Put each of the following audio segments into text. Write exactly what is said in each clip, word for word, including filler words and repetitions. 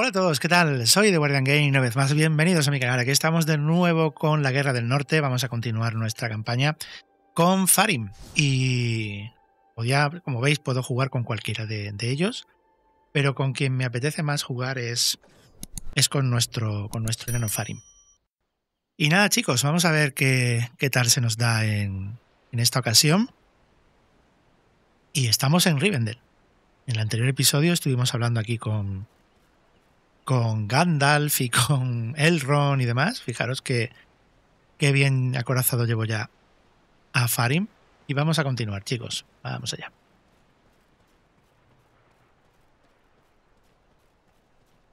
Hola a todos, ¿qué tal? Soy The Guardian Game y una vez más bienvenidos a mi canal. Aquí estamos de nuevo con la Guerra del Norte. Vamos a continuar nuestra campaña con Farin. Y ya, como veis, puedo jugar con cualquiera de, de ellos, pero con quien me apetece más jugar es, es con nuestro con nuestro enano Farin. Y nada, chicos, vamos a ver qué, qué tal se nos da en, en esta ocasión. Y estamos en Rivendel. En el anterior episodio estuvimos hablando aquí con, con Gandalf y con Elrond y demás. Fijaros que, que bien acorazado llevo ya a Farin. Y vamos a continuar, chicos. Vamos allá.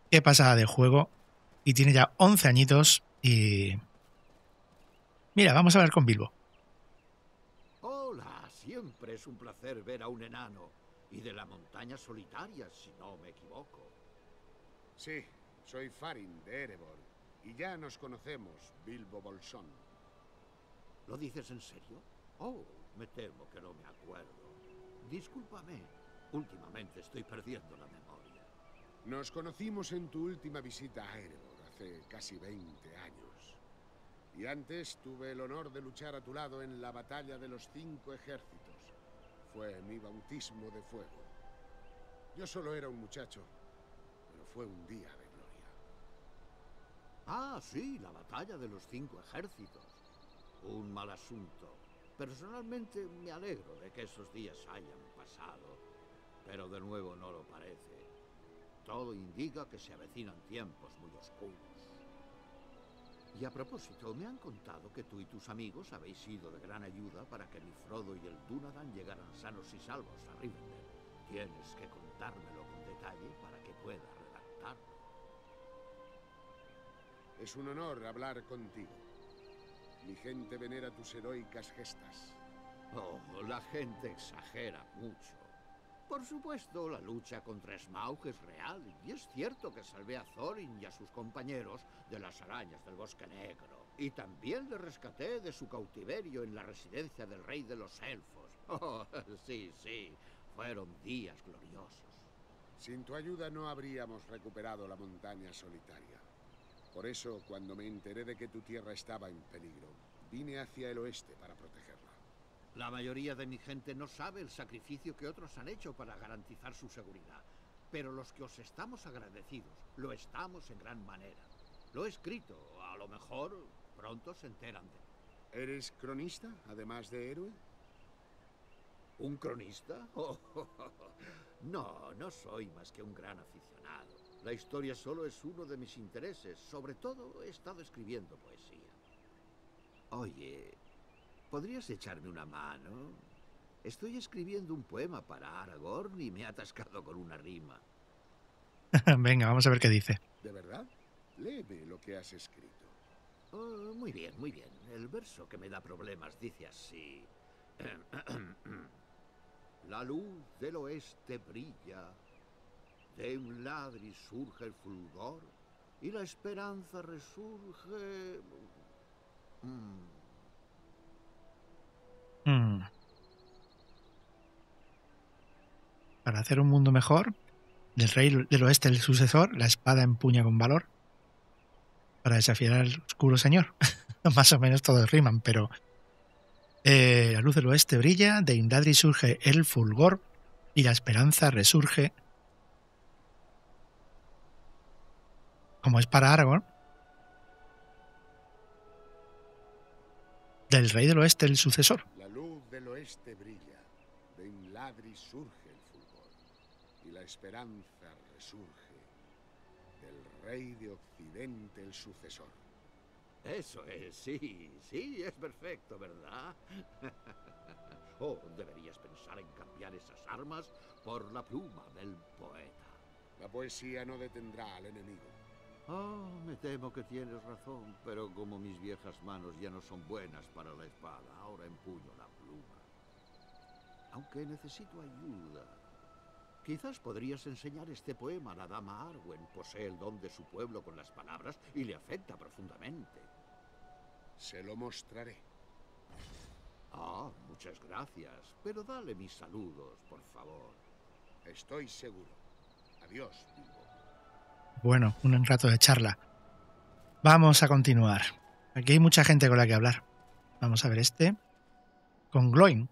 Qué pasada de juego. Y tiene ya once añitos y... Mira, vamos a hablar con Bilbo. Hola, siempre es un placer ver a un enano. Y de la montaña solitaria, si no me equivoco. Sí, soy Farin de Erebor. Y ya nos conocemos, Bilbo Bolsón. ¿Lo dices en serio? Oh, me temo que no me acuerdo. Discúlpame, últimamente estoy perdiendo la memoria. Nos conocimos en tu última visita a Erebor hace casi veinte años. Y antes tuve el honor de luchar a tu lado en la batalla de los cinco ejércitos. Fue mi bautismo de fuego. Yo solo era un muchacho, pero fue un día de gloria. Ah, sí, la batalla de los cinco ejércitos. Un mal asunto. Personalmente me alegro de que esos días hayan pasado, pero de nuevo no lo parece. Todo indica que se avecinan tiempos muy oscuros. Y a propósito, me han contado que tú y tus amigos habéis sido de gran ayuda para que el Frodo y el Dunadan llegaran sanos y salvos a Rivendell. Tienes que contármelo con detalle para que pueda redactarlo. Es un honor hablar contigo. Mi gente venera tus heroicas gestas. Oh, la gente exagera mucho. Por supuesto, la lucha contra Smaug es real, y es cierto que salvé a Thorin y a sus compañeros de las arañas del Bosque Negro. Y también le rescaté de su cautiverio en la residencia del Rey de los Elfos. Oh, sí, sí, fueron días gloriosos. Sin tu ayuda no habríamos recuperado la montaña solitaria. Por eso, cuando me enteré de que tu tierra estaba en peligro, vine hacia el oeste para protegerla. La mayoría de mi gente no sabe el sacrificio que otros han hecho para garantizar su seguridad. Pero los que os estamos agradecidos, lo estamos en gran manera. Lo he escrito, a lo mejor pronto se enteran de... ¿Eres cronista, además de héroe? ¿Un cronista? Oh, oh, oh. No, no soy más que un gran aficionado. La historia solo es uno de mis intereses. Sobre todo he estado escribiendo poesía. Oye, ¿podrías echarme una mano? Estoy escribiendo un poema para Aragorn y me he atascado con una rima. Venga, vamos a ver qué dice. ¿De verdad? Léeme lo que has escrito. Oh, muy bien, muy bien. El verso que me da problemas dice así. La luz del oeste brilla... De Imladris surge el fulgor y la esperanza resurge... Mm. Mm. Para hacer un mundo mejor, del rey del oeste el sucesor, la espada empuña con valor para desafiar al oscuro señor. Más o menos todos riman, pero... Eh, la luz del oeste brilla, de Imladris surge el fulgor y la esperanza resurge... Como es para Aragorn, del rey del oeste el sucesor. La luz del oeste brilla, de Imladris surge el fulgor, y la esperanza resurge, del rey de occidente el sucesor. Eso es, sí, sí, es perfecto, ¿verdad? Oh, deberías pensar en cambiar esas armas por la pluma del poeta. La poesía no detendrá al enemigo. Oh, me temo que tienes razón, pero como mis viejas manos ya no son buenas para la espada, ahora empuño la pluma. Aunque necesito ayuda. Quizás podrías enseñar este poema a la dama Arwen. Posee el don de su pueblo con las palabras y le afecta profundamente. Se lo mostraré. Oh, muchas gracias, pero dale mis saludos, por favor. Estoy seguro. Adiós, Bilbo. Bueno, un rato de charla. Vamos a continuar. Aquí hay mucha gente con la que hablar. Vamos a ver este. Con Gloin.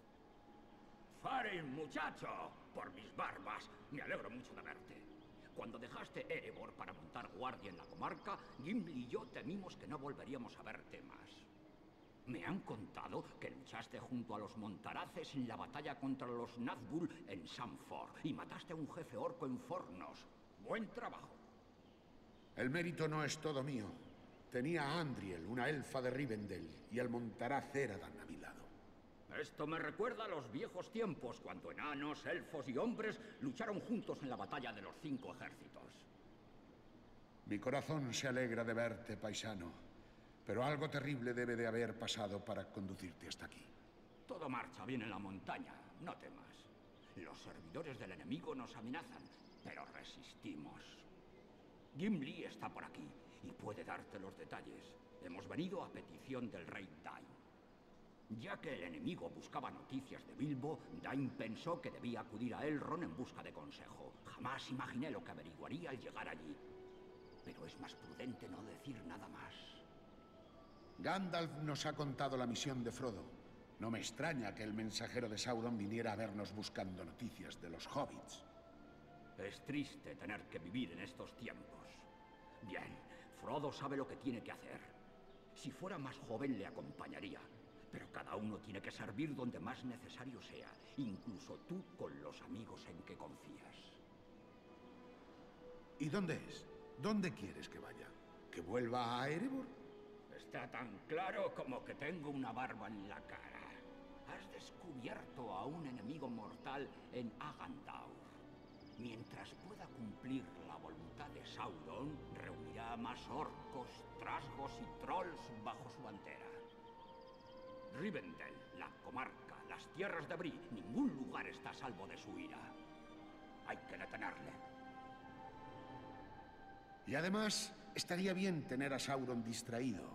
Farin, muchacho, por mis barbas, me alegro mucho de verte. Cuando dejaste Erebor para montar guardia en la comarca, Gimli y yo temimos que no volveríamos a verte más. Me han contado que luchaste junto a los montaraces en la batalla contra los Nazgûl en Sanford y mataste a un jefe orco en Fornos. Buen trabajo. El mérito no es todo mío. Tenía a Andriel, una elfa de Rivendel, y al montaraz Eradan a mi lado. Esto me recuerda a los viejos tiempos, cuando enanos, elfos y hombres lucharon juntos en la batalla de los cinco ejércitos. Mi corazón se alegra de verte, paisano. Pero algo terrible debe de haber pasado para conducirte hasta aquí. Todo marcha bien en la montaña, no temas. Los servidores del enemigo nos amenazan, pero resistimos. Gimli está por aquí y puede darte los detalles. Hemos venido a petición del rey Dain. Ya que el enemigo buscaba noticias de Bilbo, Dain pensó que debía acudir a Elrond en busca de consejo. Jamás imaginé lo que averiguaría al llegar allí. Pero es más prudente no decir nada más. Gandalf nos ha contado la misión de Frodo. No me extraña que el mensajero de Sauron viniera a vernos buscando noticias de los hobbits. Es triste tener que vivir en estos tiempos. Bien, Frodo sabe lo que tiene que hacer. Si fuera más joven le acompañaría, pero cada uno tiene que servir donde más necesario sea, incluso tú con los amigos en que confías. ¿Y dónde es? ¿Dónde quieres que vaya? ¿Que vuelva a Erebor? Está tan claro como que tengo una barba en la cara. Has descubierto a un enemigo mortal en Agandaûr. Mientras pueda cumplir la voluntad de Sauron, reunirá a más orcos, trasgos y trolls bajo su bandera. Rivendell, la comarca, las tierras de Bree, ningún lugar está a salvo de su ira. Hay que detenerle. Y además, estaría bien tener a Sauron distraído.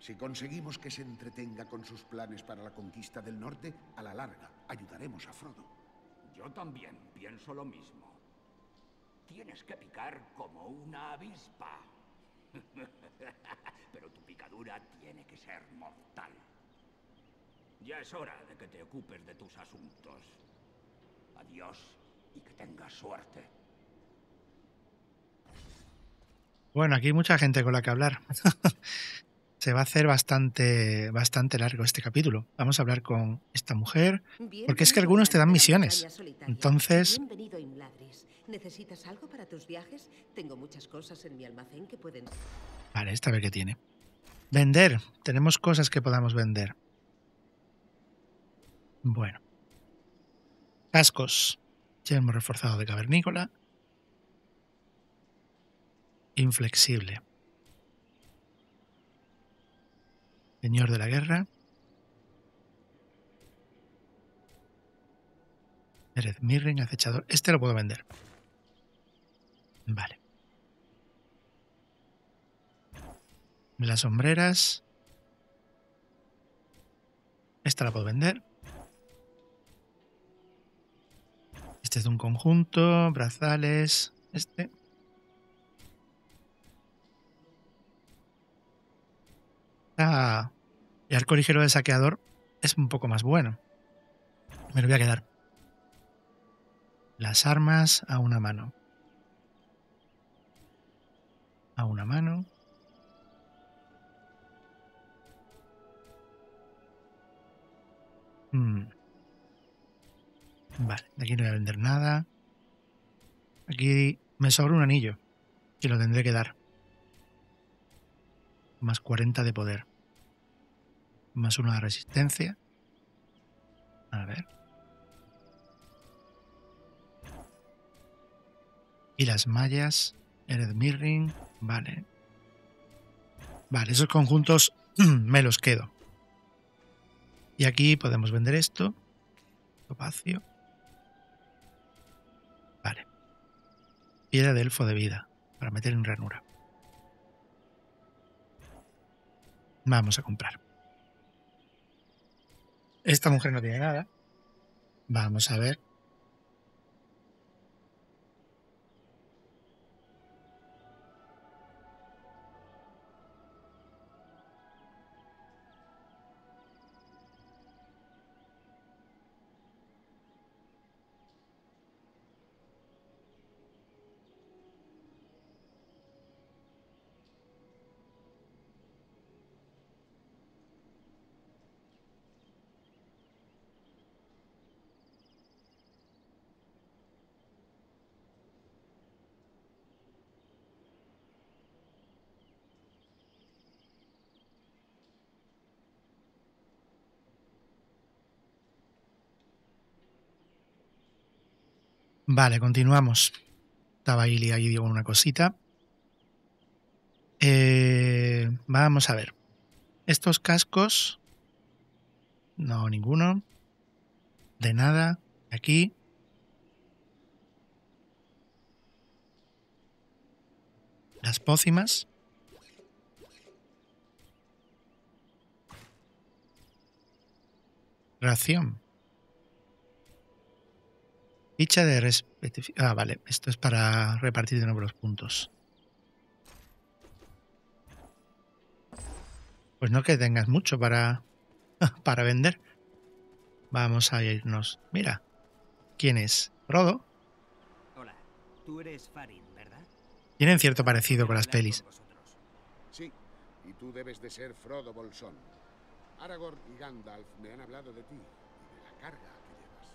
Si conseguimos que se entretenga con sus planes para la conquista del norte, a la larga ayudaremos a Frodo. Yo también pienso lo mismo. Tienes que picar como una avispa. Pero tu picadura tiene que ser mortal. Ya es hora de que te ocupes de tus asuntos. Adiós y que tengas suerte. Bueno, aquí hay mucha gente con la que hablar. Se va a hacer bastante, bastante largo este capítulo. Vamos a hablar con esta mujer, porque es que algunos te dan misiones. Entonces, bienvenido a Imladris. ¿Necesitas algo para tus viajes? Tengo muchas cosas en mi almacén que pueden... Vale, esta vez que tiene. Vender. Tenemos cosas que podamos vender. Bueno. Cascos. Yermo reforzado de cavernícola. Inflexible. Señor de la Guerra. Ered Mithrin, acechador. Este lo puedo vender. Vale. Las sombreras. Esta la puedo vender. Este es de un conjunto. Brazales. Este. Ah, el arco ligero de saqueador es un poco más bueno. Me lo voy a quedar. Las armas a una mano. A una mano. Hmm. Vale, de aquí no voy a vender nada. Aquí me sobra un anillo que lo tendré que dar. Más cuarenta de poder. Más uno de resistencia. A ver. Y las mallas. Ered Mithrin. Vale. Vale, esos conjuntos me los quedo. Y aquí podemos vender esto. Topacio. Vale. Piedra de elfo de vida. Para meter en ranura. Vamos a comprar. Esta mujer no tiene nada. Vamos a ver. Vale, continuamos. Estaba Ili ahí, digo, una cosita. Eh, vamos a ver. Estos cascos. No, ninguno. De nada. Aquí. Las pócimas. Ración. Ficha de respectividad. Ah, vale. Esto es para repartir de nuevo los puntos. Pues no que tengas mucho para, para vender. Vamos a irnos. Mira. ¿Quién es? Frodo. Hola. Tú eres Farin, ¿verdad? Tienen cierto parecido con las pelis. Sí. Y tú debes de ser Frodo Bolsón. Aragorn y Gandalf me han hablado de ti y de la carga que llevas.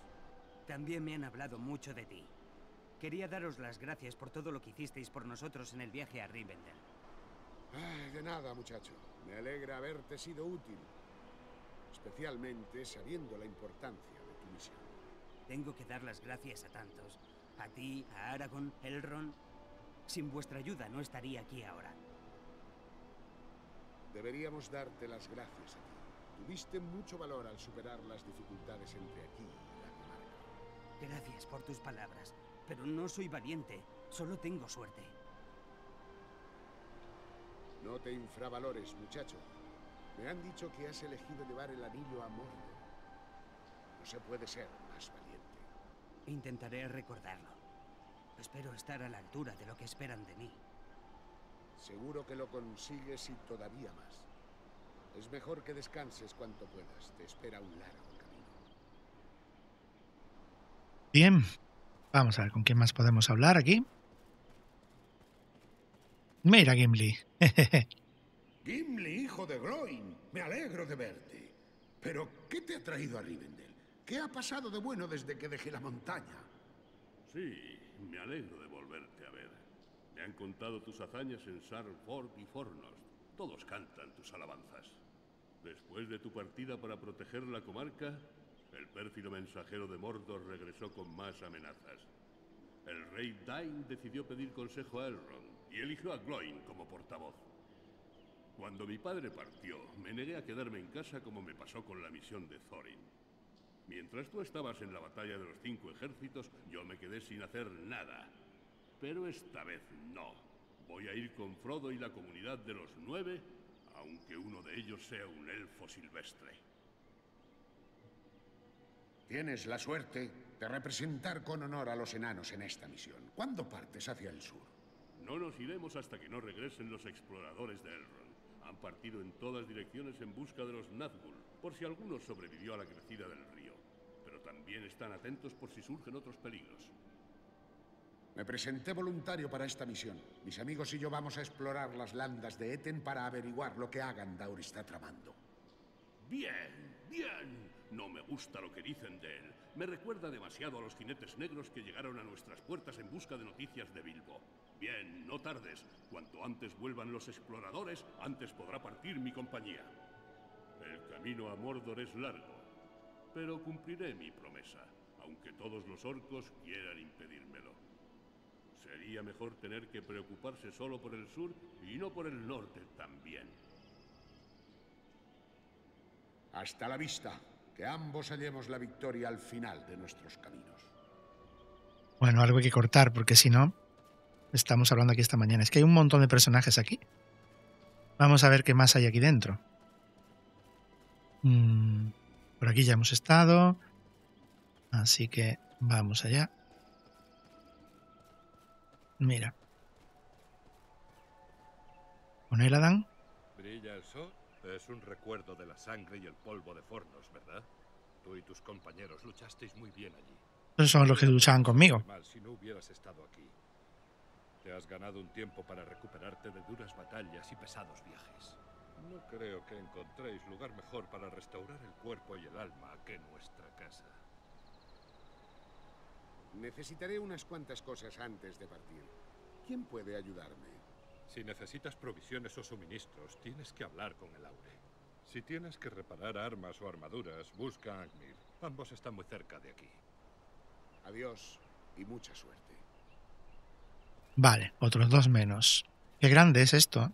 También me han hablado mucho de ti. Quería daros las gracias por todo lo que hicisteis por nosotros en el viaje a Rivendel. Ay, de nada, muchacho. Me alegra haberte sido útil. Especialmente sabiendo la importancia de tu misión. Tengo que dar las gracias a tantos. A ti, a Aragorn, Elrond. Sin vuestra ayuda no estaría aquí ahora. Deberíamos darte las gracias a ti. Tuviste mucho valor al superar las dificultades entre aquí y la comarca. Gracias por tus palabras, pero no soy valiente, solo tengo suerte. No te infravalores, muchacho. Me han dicho que has elegido llevar el anillo a Mordor. No se puede ser más valiente. Intentaré recordarlo. Espero estar a la altura de lo que esperan de mí. Seguro que lo consigues y todavía más. Es mejor que descanses cuanto puedas. Te espera un largo camino. Bien. Vamos a ver con quién más podemos hablar aquí. Mira, Gimli. Gimli, hijo de Groin. Me alegro de verte. Pero, ¿qué te ha traído a Rivendell? ¿Qué ha pasado de bueno desde que dejé la montaña? Sí, me alegro de volverte a ver. Me han contado tus hazañas en Sarford y Fornos. Todos cantan tus alabanzas. Después de tu partida para proteger la comarca, el pérfido mensajero de Mordor regresó con más amenazas. El rey Dain decidió pedir consejo a Elrond y eligió a Gloin como portavoz. Cuando mi padre partió, me negué a quedarme en casa como me pasó con la misión de Thorin. Mientras tú estabas en la batalla de los cinco ejércitos, yo me quedé sin hacer nada. Pero esta vez no. Voy a ir con Frodo y la comunidad de los nueve, aunque uno de ellos sea un elfo silvestre. Tienes la suerte de representar con honor a los enanos en esta misión. ¿Cuándo partes hacia el sur? No nos iremos hasta que no regresen los exploradores de Elrond. Han partido en todas direcciones en busca de los Nazgûl, por si alguno sobrevivió a la crecida del río. Pero también están atentos por si surgen otros peligros. Me presenté voluntario para esta misión. Mis amigos y yo vamos a explorar las landas de Etten para averiguar lo que Agandaûr está tramando. Bien, bien. No me gusta lo que dicen de él. Me recuerda demasiado a los jinetes negros que llegaron a nuestras puertas en busca de noticias de Bilbo. Bien, no tardes. Cuanto antes vuelvan los exploradores, antes podrá partir mi compañía. El camino a Mordor es largo, pero cumpliré mi promesa, aunque todos los orcos quieran impedírmelo. Sería mejor tener que preocuparse solo por el sur y no por el norte también. Hasta la vista. Que ambos hallemos la victoria al final de nuestros caminos. Bueno, algo hay que cortar, porque si no, estamos hablando aquí esta mañana. Es que hay un montón de personajes aquí. Vamos a ver qué más hay aquí dentro. Mm, por aquí ya hemos estado. Así que vamos allá. Mira. Con Eradan. Brilla el sol. Es un recuerdo de la sangre y el polvo de Fornos, ¿verdad? Tú y tus compañeros luchasteis muy bien allí. Esos son los que luchaban conmigo. Mal si no hubieras estado aquí. Te has ganado un tiempo para recuperarte de duras batallas y pesados viajes. No creo que encontréis lugar mejor para restaurar el cuerpo y el alma que nuestra casa. Necesitaré unas cuantas cosas antes de partir. ¿Quién puede ayudarme? Si necesitas provisiones o suministros, tienes que hablar con el Aure. Si tienes que reparar armas o armaduras, busca a Agmir. Ambos están muy cerca de aquí. Adiós. y mucha suerte. Vale, otros dos menos. Qué grande es esto.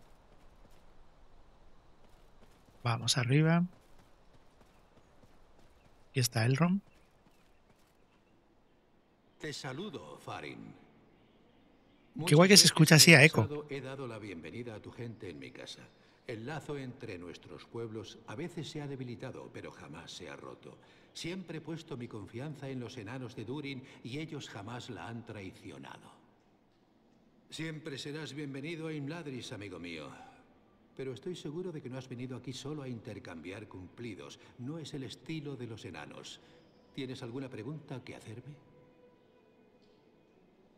Vamos arriba. Aquí está Elrond. Te saludo, Farin. Qué guay que se escucha así a eco. He dado la bienvenida a tu gente en mi casa. El lazo entre nuestros pueblos a veces se ha debilitado, pero jamás se ha roto. Siempre he puesto mi confianza en los enanos de Durin y ellos jamás la han traicionado. Siempre serás bienvenido a Imladris, amigo mío. Pero estoy seguro de que no has venido aquí solo a intercambiar cumplidos. No es el estilo de los enanos. ¿Tienes alguna pregunta que hacerme?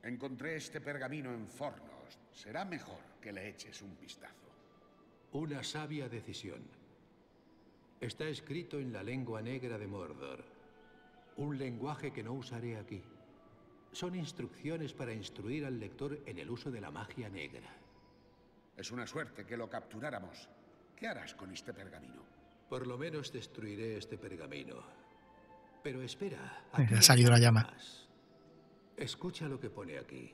Encontré este pergamino en Fornos. Será mejor que le eches un vistazo. Una sabia decisión. Está escrito en la lengua negra de Mordor. Un lenguaje que no usaré aquí. Son instrucciones para instruir al lector en el uso de la magia negra. Es una suerte que lo capturáramos. ¿Qué harás con este pergamino? Por lo menos destruiré este pergamino. Pero espera. Ha salido la llama. Escucha lo que pone aquí.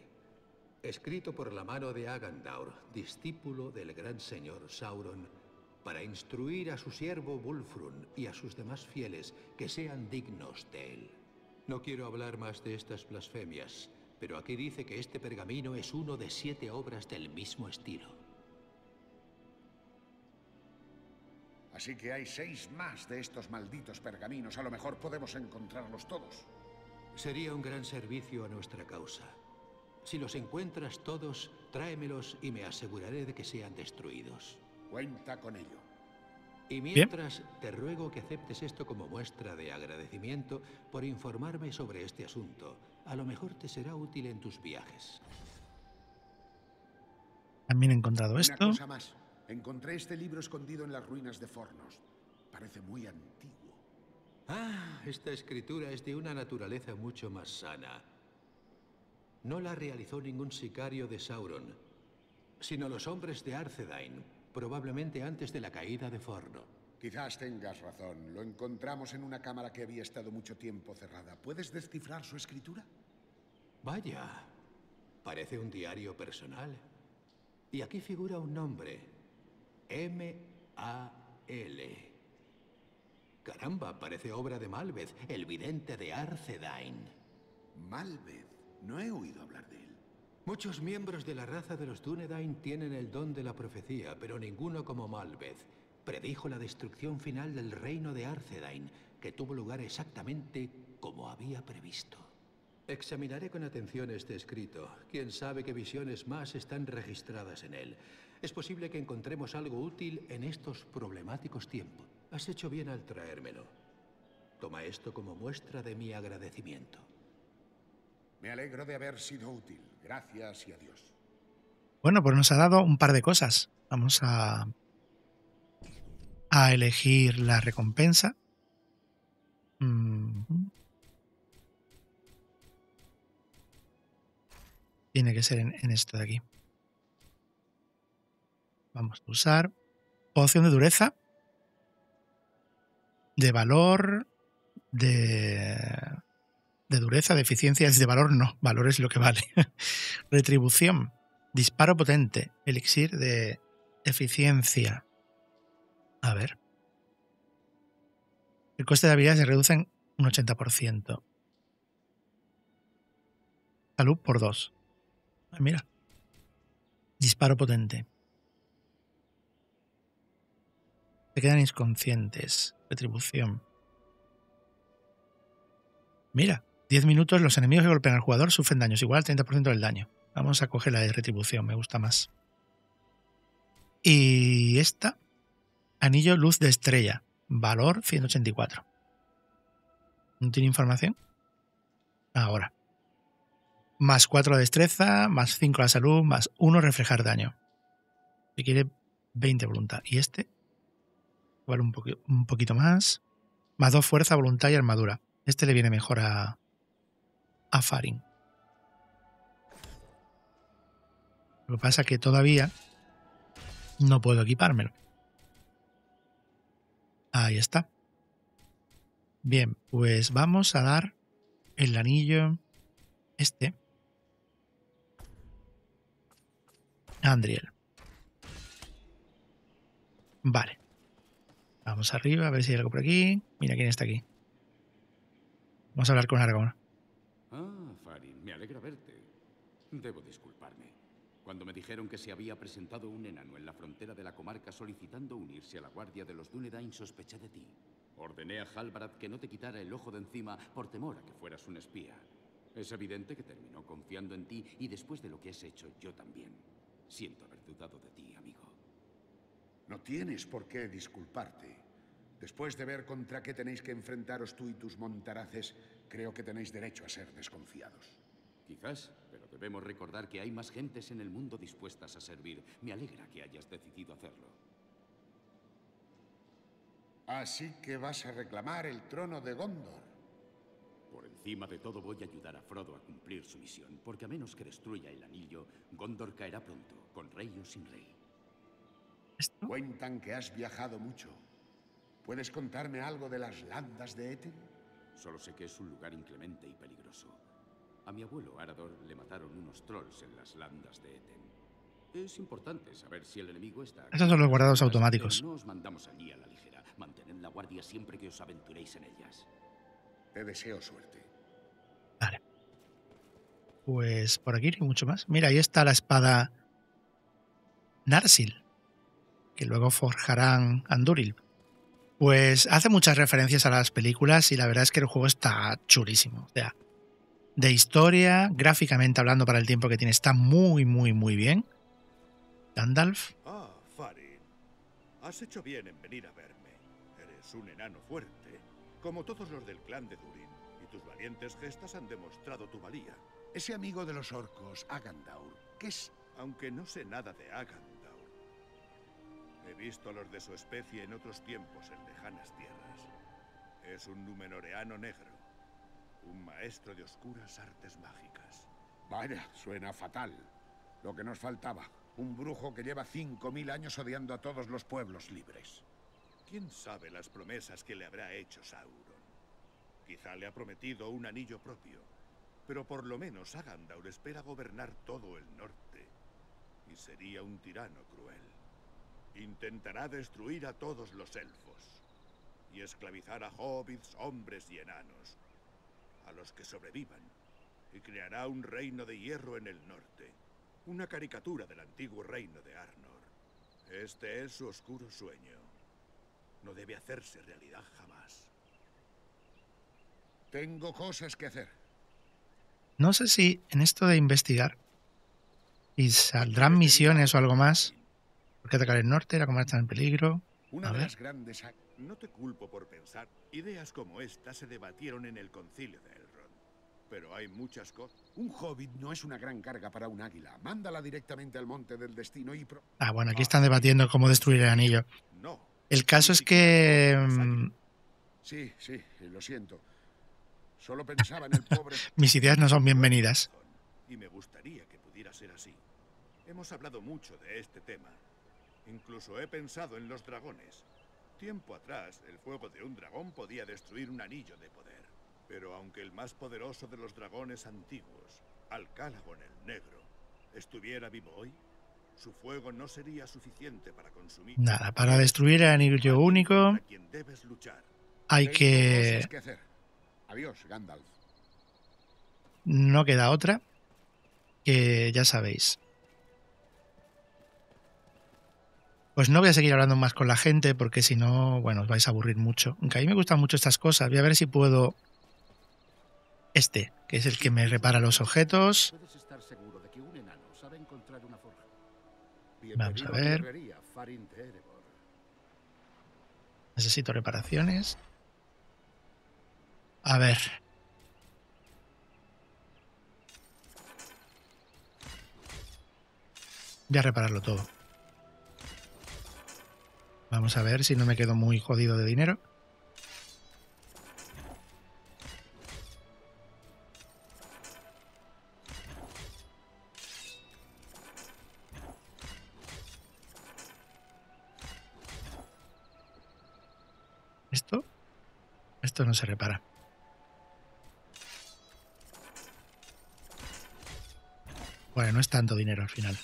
Escrito por la mano de Agandaûr, discípulo del gran señor Sauron, para instruir a su siervo Wulfrun y a sus demás fieles que sean dignos de él. No quiero hablar más de estas blasfemias, pero aquí dice que este pergamino es uno de siete obras del mismo estilo. Así que hay seis más de estos malditos pergaminos. A lo mejor podemos encontrarlos todos. Sería un gran servicio a nuestra causa. Si los encuentras todos, tráemelos y me aseguraré de que sean destruidos. Cuenta con ello. Y mientras, Bien. te ruego que aceptes esto como muestra de agradecimiento por informarme sobre este asunto. A lo mejor te será útil en tus viajes. También he encontrado esto. Una cosa más. Encontré este libro escondido en las ruinas de Fornos. Parece muy antiguo. Ah, esta escritura es de una naturaleza mucho más sana. No la realizó ningún sicario de Sauron, sino los hombres de Arthedain, probablemente antes de la caída de Forno. Quizás tengas razón. Lo encontramos en una cámara que había estado mucho tiempo cerrada. ¿Puedes descifrar su escritura? Vaya, parece un diario personal. Y aquí figura un nombre. M A L. Caramba, parece obra de Malbeth, el vidente de Arthedain. Malbeth. No he oído hablar de él. Muchos miembros de la raza de los Dúnedain tienen el don de la profecía, pero ninguno como Malbeth. Predijo la destrucción final del reino de Arthedain, que tuvo lugar exactamente como había previsto. Examinaré con atención este escrito. Quién sabe qué visiones más están registradas en él. Es posible que encontremos algo útil en estos problemáticos tiempos. Has hecho bien al traérmelo. Toma esto como muestra de mi agradecimiento. Me alegro de haber sido útil. Gracias y adiós. Bueno, pues nos ha dado un par de cosas. Vamos a, a elegir la recompensa. Mm-hmm. Tiene que ser en, en esto de aquí. Vamos a usar poción de dureza, de valor, de... De dureza, de eficiencia, es de valor, no. Valor es lo que vale. Retribución. Disparo potente. Elixir de eficiencia. A ver. El coste de habilidades se reduce en un ochenta por ciento. Salud por dos. Ah, mira. Disparo potente. Se quedan inconscientes. Retribución. Mira. diez minutos, los enemigos que golpean al jugador sufren daños igual al treinta por ciento del daño. Vamos a coger la de retribución, me gusta más. Y esta, anillo luz de estrella, valor ciento ochenta y cuatro. ¿No tiene información? Ahora. Más cuatro a destreza, más cinco a salud, más uno reflejar daño. Si quiere veinte voluntad. Y este, vale un, po un poquito más. Más dos fuerza, voluntad y armadura. Este le viene mejor a, a Farin. Lo que pasa es que todavía no puedo equipármelo. Ahí está. Bien, pues vamos a dar el anillo este. Andriel. Vale. Vamos arriba, a ver si hay algo por aquí. Mira quién está aquí. Vamos a hablar con Aragorn. Ah, Farin, me alegra verte. Debo disculparme. Cuando me dijeron que se había presentado un enano en la frontera de la comarca solicitando unirse a la guardia de los Dúnedain, sospeché de ti. Ordené a Halbrad que no te quitara el ojo de encima por temor a que fueras un espía. Es evidente que terminó confiando en ti y después de lo que has hecho, yo también. Siento haber dudado de ti, amigo. No tienes por qué disculparte. Después de ver contra qué tenéis que enfrentaros tú y tus montaraces, creo que tenéis derecho a ser desconfiados. Quizás, pero debemos recordar que hay más gentes en el mundo dispuestas a servir. Me alegra que hayas decidido hacerlo. Así que vas a reclamar el trono de Gondor. Por encima de todo voy a ayudar a Frodo a cumplir su misión, porque a menos que destruya el anillo, Gondor caerá pronto, con rey o sin rey. ¿Esto? Cuentan que has viajado mucho. ¿Puedes contarme algo de las landas de Etten? Solo sé que es un lugar inclemente y peligroso. A mi abuelo Aragorn le mataron unos trolls en las landas de Etten. Es importante saber si el enemigo está... Esos son los guardados automáticos. No os mandamos allí a la ligera. Mantened la guardia siempre que os aventuréis en ellas. Te deseo suerte. Vale. Pues por aquí no hay mucho más. Mira, ahí está la espada Narsil, que luego forjarán Andúril. Pues hace muchas referencias a las películas y la verdad es que el juego está chulísimo. O sea, de historia, gráficamente hablando para el tiempo que tiene, está muy, muy, muy bien. Gandalf. Ah, Farin. Has hecho bien en venir a verme. Eres un enano fuerte, como todos los del clan de Durin, y tus valientes gestas han demostrado tu valía. Ese amigo de los orcos, Agandaûr, ¿qué es? Aunque no sé nada de Agandaûr. He visto a los de su especie en otros tiempos en lejanas tierras. Es un númenoreano negro, un maestro de oscuras artes mágicas. Vaya, suena fatal. Lo que nos faltaba, un brujo que lleva cinco mil años odiando a todos los pueblos libres. ¿Quién sabe las promesas que le habrá hecho Sauron? Quizá le ha prometido un anillo propio, pero por lo menos Agandaûr espera gobernar todo el norte. Y sería un tirano cruel. Intentará destruir a todos los elfos y esclavizar a hobbits, hombres y enanos, a los que sobrevivan, y creará un reino de hierro en el norte, una caricatura del antiguo reino de Arnor. Este es su oscuro sueño. No debe hacerse realidad jamás. Tengo cosas que hacer. No sé si en esto de investigar y saldrán misiones o algo más. Que atacar el norte, la comarca está en peligro. Una de las grandes... No te culpo por pensar. Ideas como esta se debatieron en el concilio de Elrond. Pero hay muchas cosas. Un hobbit no es una gran carga para un águila. Mándala directamente al monte del destino y... Pro... Ah, bueno, aquí están debatiendo cómo destruir el anillo. No. El caso es que... Sí, sí, lo siento. Solo pensaba en el pobre... Mis ideas no son bienvenidas. Y me gustaría que pudiera ser así. Hemos hablado mucho de este tema. Incluso he pensado en los dragones. Tiempo atrás, el fuego de un dragón podía destruir un anillo de poder. Pero aunque el más poderoso de los dragones antiguos, Alcalagón el Negro, estuviera vivo hoy, su fuego no sería suficiente para consumir... Nada, para destruir el anillo único hay que... Adiós, Gandalf. No queda otra, que ya sabéis. Pues no voy a seguir hablando más con la gente porque si no, bueno, os vais a aburrir mucho. Aunque a mí me gustan mucho estas cosas. Voy a ver si puedo... Este, que es el que me repara los objetos. Vamos a ver. Necesito reparaciones. A ver. Voy a repararlo todo. Vamos a ver si no me quedo muy jodido de dinero. ¿Esto? Esto no se repara. Bueno, no es tanto dinero al final.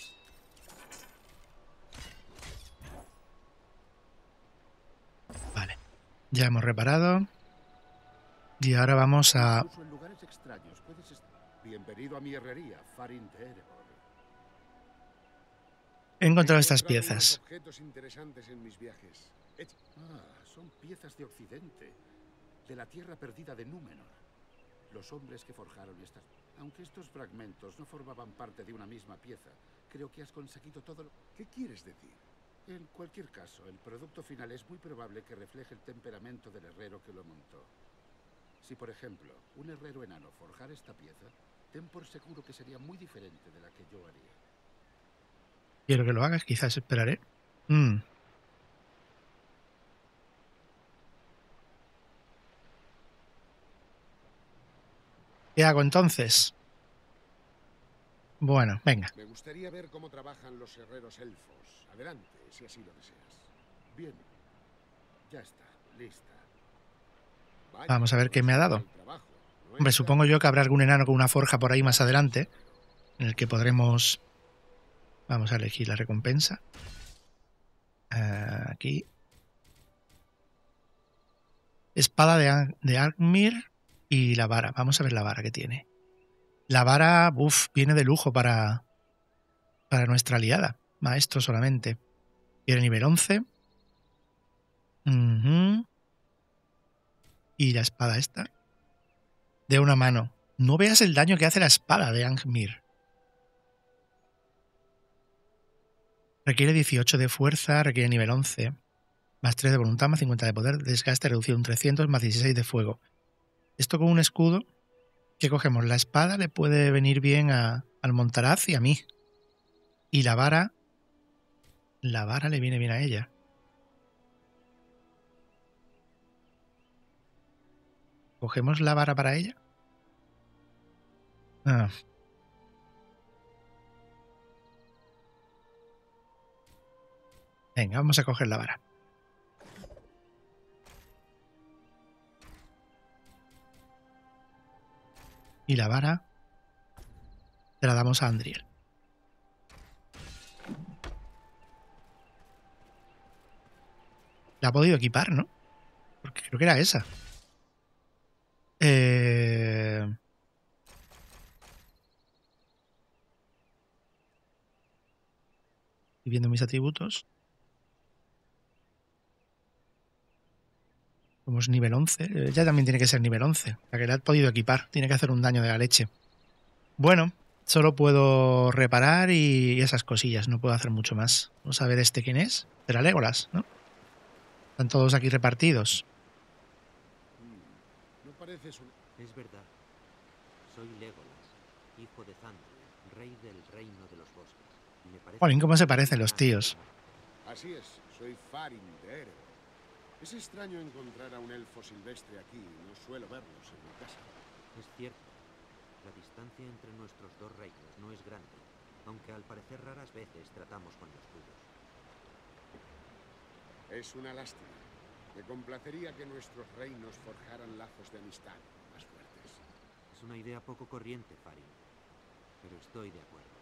Vale. Ya hemos reparado. Y ahora vamos a... Bienvenido a mi herrería, Farin de Erebor. He encontrado estas piezas. Objetos interesantes en mis viajes. Ah, son piezas de Occidente, de la tierra perdida de Númenor. Los hombres que forjaron estas... Aunque estos fragmentos no formaban parte de una misma pieza, creo que has conseguido todo lo... ¿Qué quieres decir? En cualquier caso, el producto final es muy probable que refleje el temperamento del herrero que lo montó. Si, por ejemplo, un herrero enano forjara esta pieza, ten por seguro que sería muy diferente de la que yo haría. Quiero que lo hagas, quizás esperaré. Mm. ¿Qué hago entonces? Bueno, venga. Me gustaría ver cómo trabajan los herreros elfos. Adelante, si así lo deseas. Bien. Ya está, lista. Vaya, vamos a ver qué me ha dado. Hombre, supongo yo que habrá algún enano con una forja por ahí más adelante, en el que podremos... Vamos a elegir la recompensa. Uh, aquí. Espada de, de Agmir y la vara. Vamos a ver la vara que tiene. La vara, uff, viene de lujo para, para nuestra aliada. Maestro solamente. Tiene nivel once. Uh-huh. Y la espada esta. De una mano. No veas el daño que hace la espada de Agmir. Requiere dieciocho de fuerza, requiere nivel once, más tres de voluntad, más cincuenta de poder, desgaste reducido un trescientos, más dieciséis de fuego. Esto con un escudo, ¿qué cogemos? La espada le puede venir bien a, al Montaraz y a mí. Y la vara, la vara le viene bien a ella. ¿Cogemos la vara para ella? Ah... Venga, vamos a coger la vara. Y la vara se la damos a Andriel. La ha podido equipar, ¿no? Porque creo que era esa. Eh... Estoy viendo mis atributos. Somos nivel once. Ya también tiene que ser nivel once. La que le has podido equipar. Tiene que hacer un daño de la leche. Bueno, solo puedo reparar y esas cosillas. No puedo hacer mucho más. Vamos a ver este quién es. Será Legolas, ¿no? Están todos aquí repartidos. No pareces un... Es verdad. Soy Legolas, hijo de Thando, rey del reino de los bosques. Jolín, ¿cómo se parecen los tíos? Así es. Soy Farin de Erebor. Es extraño encontrar a un elfo silvestre aquí, no suelo verlos en mi casa. Es cierto, la distancia entre nuestros dos reinos no es grande, aunque al parecer raras veces tratamos con los tuyos. Es una lástima. Me complacería que nuestros reinos forjaran lazos de amistad más fuertes. Es una idea poco corriente, Farin, pero estoy de acuerdo.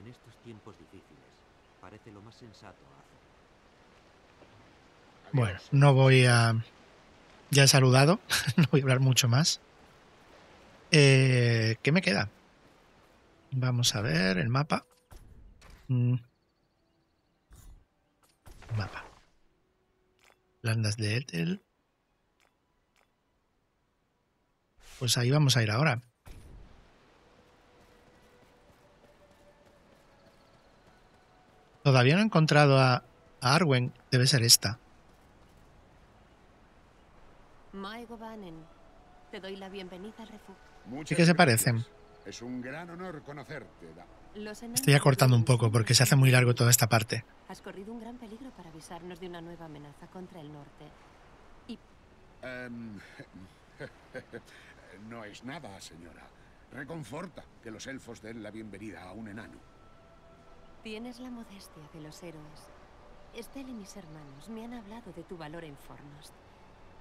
En estos tiempos difíciles, parece lo más sensato hacer. Bueno, no voy a... Ya he saludado, no voy a hablar mucho más. Eh, ¿Qué me queda? Vamos a ver el mapa. Mm. Mapa. Landas de Etel. Pues ahí vamos a ir ahora. Todavía no he encontrado a, a Arwen, debe ser esta. Te doy la bienvenida al refugio. ¿Qué se parecen? Es un gran honor conocerte. Estoy acortando un poco porque se hace muy largo toda esta parte. Has corrido un gran peligro para avisarnos de una nueva amenaza contra el norte. Y... Um, no es nada, señora. Reconforta que los elfos den la bienvenida a un enano. Tienes la modestia de los héroes. Estel y mis hermanos me han hablado de tu valor en Fornos.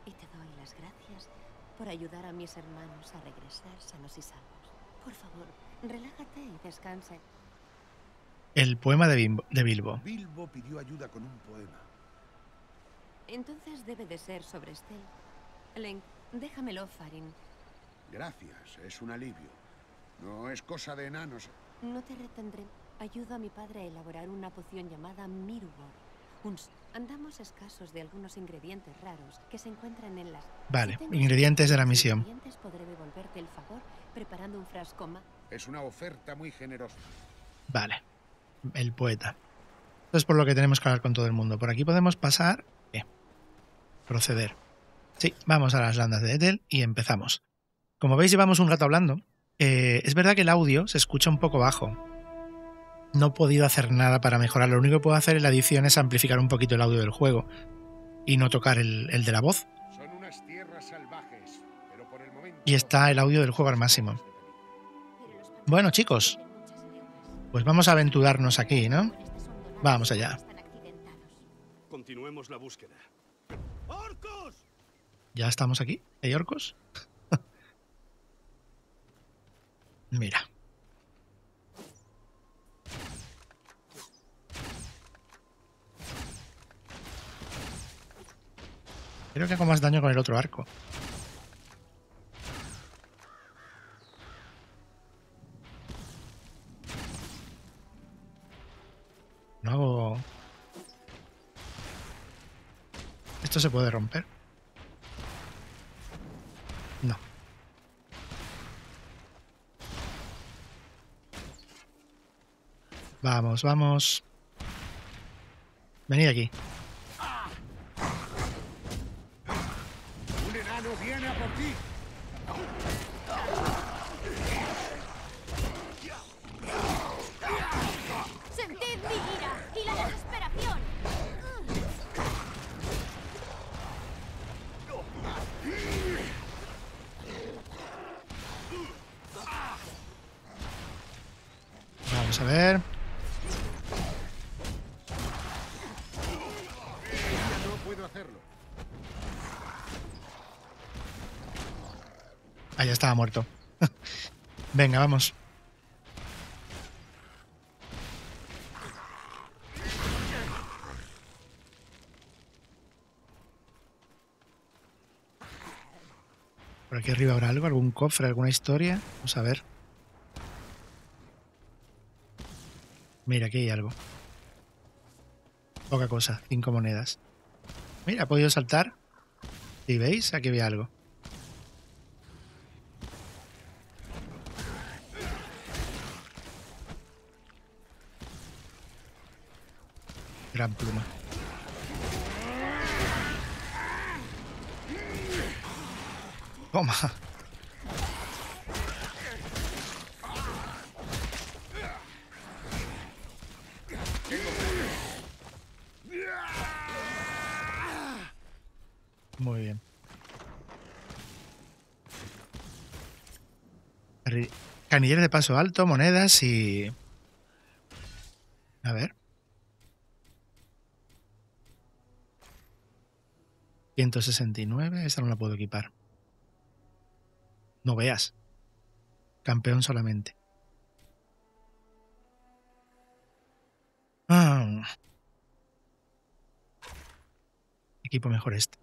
Y te doy las gracias por ayudar a mis hermanos a regresar sanos y salvos. Por favor, Relájate y descanse. El poema de Bilbo. de Bilbo. Bilbo pidió ayuda con un poema. Entonces debe de ser sobre Estel. Len, déjamelo, Farin. Gracias, es un alivio. No es cosa de enanos. No te retendré. Ayudo a mi padre a elaborar una poción llamada Mirubor. Andamos escasos de algunos ingredientes raros que se encuentran en las... Vale, si ingredientes de la misión. Podré devolverte el favor preparando un frasco más. Es una oferta muy generosa. Vale, el poeta. Esto es por lo que tenemos que hablar con todo el mundo. Por aquí podemos pasar... Eh, proceder. Sí, vamos a las landas de Etten y empezamos. Como veis, llevamos un rato hablando. Eh, es verdad que el audio se escucha un poco bajo. No he podido hacer nada para mejorar. Lo único que puedo hacer en la edición es amplificar un poquito el audio del juego y no tocar el, el de la voz. Son unas tierras salvajes, pero por el momento... Y está el audio del juego al máximo. Bueno, chicos, pues vamos a aventurarnos aquí, ¿no? Vamos allá. Continuemos la búsqueda. ¡Orcos! ¿Ya estamos aquí? ¿Hay orcos? Mira. Creo que hago más daño con el otro arco. No hago... ¿Esto se puede romper? No. Vamos, vamos. Venid aquí. Vamos a ver. No puedo hacerlo. Ah, ya estaba muerto. Venga, vamos. Por aquí arriba habrá algo, algún cofre, alguna historia. Vamos a ver. Mira, aquí hay algo. Poca cosa, cinco monedas. Mira, ha podido saltar. ¿Y veis? Aquí había algo. Gran pluma. Toma. Muy bien. Canilleros de paso alto, monedas y... A ver. ciento sesenta y nueve, esta no la puedo equipar. No veas. Campeón solamente. Ah. Equipo mejor este.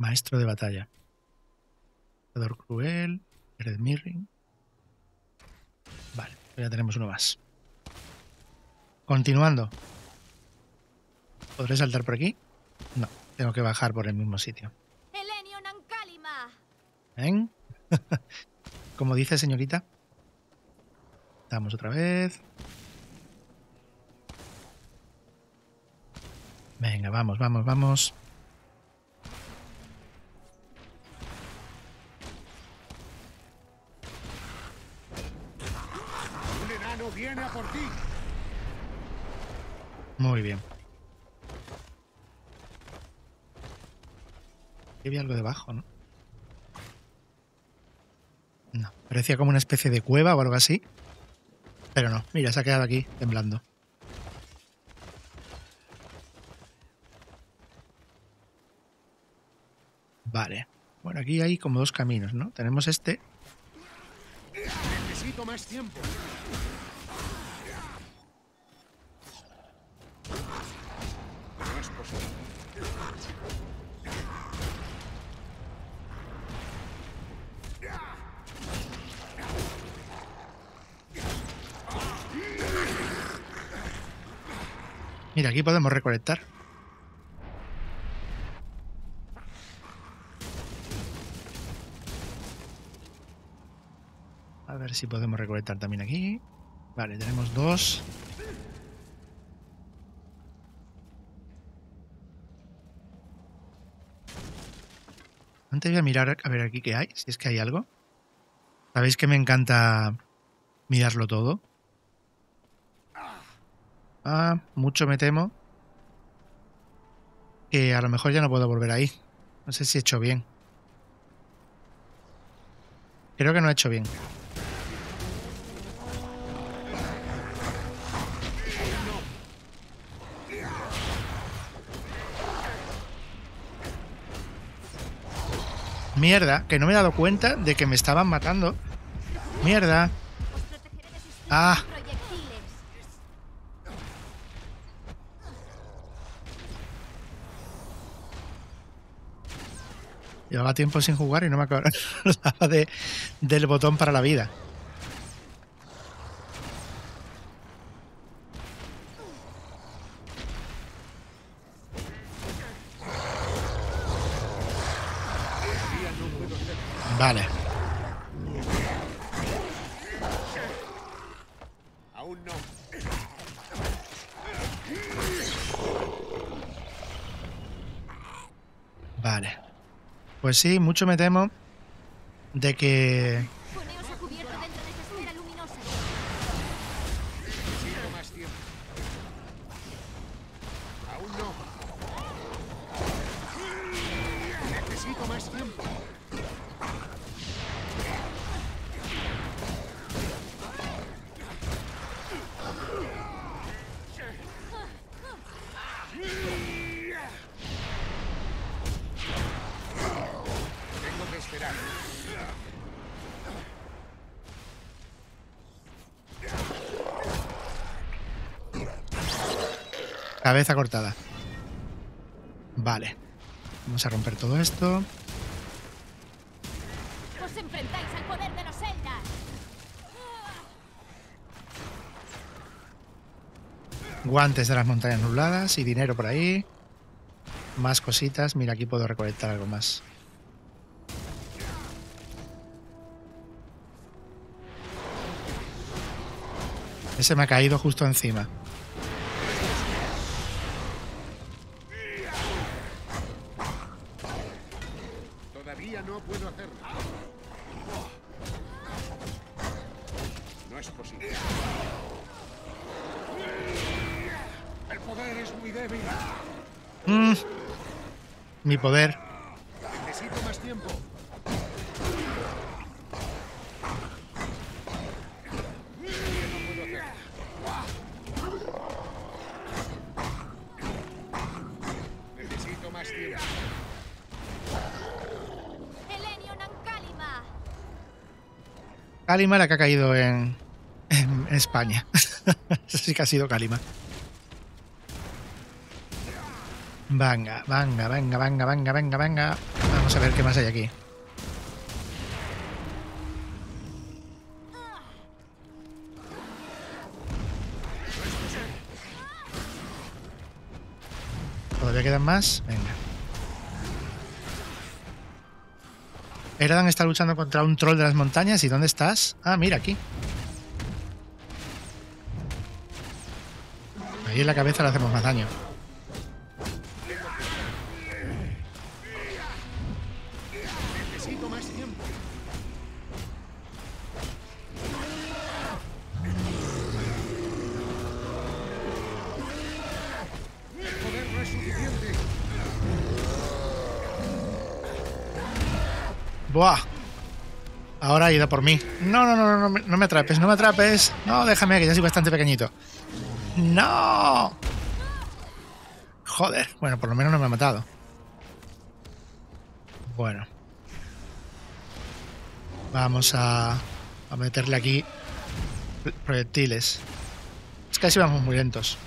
Maestro de batalla. Jugador cruel. Ered Mithrin. Vale, ya tenemos uno más. Continuando. ¿Podré saltar por aquí? No, tengo que bajar por el mismo sitio. ¿Ven? Como dice señorita. Damos otra vez. Venga, vamos, vamos, vamos. Viene a por ti. Muy bien. Aquí había algo debajo, ¿no? No, parecía como una especie de cueva o algo así. Pero no, mira, se ha quedado aquí, temblando. Vale. Bueno, aquí hay como dos caminos, ¿no? Tenemos este. Necesito más tiempo. No es posible. Mira, aquí podemos recolectar. A ver si podemos recolectar también aquí. Vale, tenemos dos. Antes voy a mirar a ver aquí qué hay, si es que hay algo. Sabéis que me encanta mirarlo todo. Ah, mucho me temo que a lo mejor ya no puedo volver ahí. No sé si he hecho bien. Creo que no he hecho bien. Mierda, que no me he dado cuenta de que me estaban matando. Mierda. Ah. Llevaba tiempo sin jugar y no me acordaba de, del botón para la vida. Vale. Aún no. Vale. Pues sí, mucho me temo de que... Poneos a cubierto dentro de esa esfera luminosa. Necesito más tiempo. Aún no. Necesito más tiempo. Cabeza cortada. Vale. Vamos a romper todo esto. Os enfrentáis al poder de los Eldar. Guantes de las montañas nubladas y dinero por ahí. Más cositas. Mira, aquí puedo recolectar algo más. Ese me ha caído justo encima. Mi poder. Necesito más tiempo. Necesito más tiempo. Elenion Calima. Calima la que ha caído en, en España. Eso sí que ha sido Calima. Venga, venga, venga, venga, venga, venga, venga. Vamos a ver qué más hay aquí. ¿Todavía quedan más? Venga. Eradan está luchando contra un troll de las montañas. ¿Y dónde estás? Ah, mira, aquí. Ahí en la cabeza le hacemos más daño. ¡Buah! Ahora ha ido por mí. No, no, no, no, no, no me atrapes, no me atrapes. No, déjame, que ya soy bastante pequeñito. ¡No! Joder, bueno, por lo menos no me ha matado. Bueno. Vamos a, a meterle aquí proyectiles. Es que así vamos muy lentos.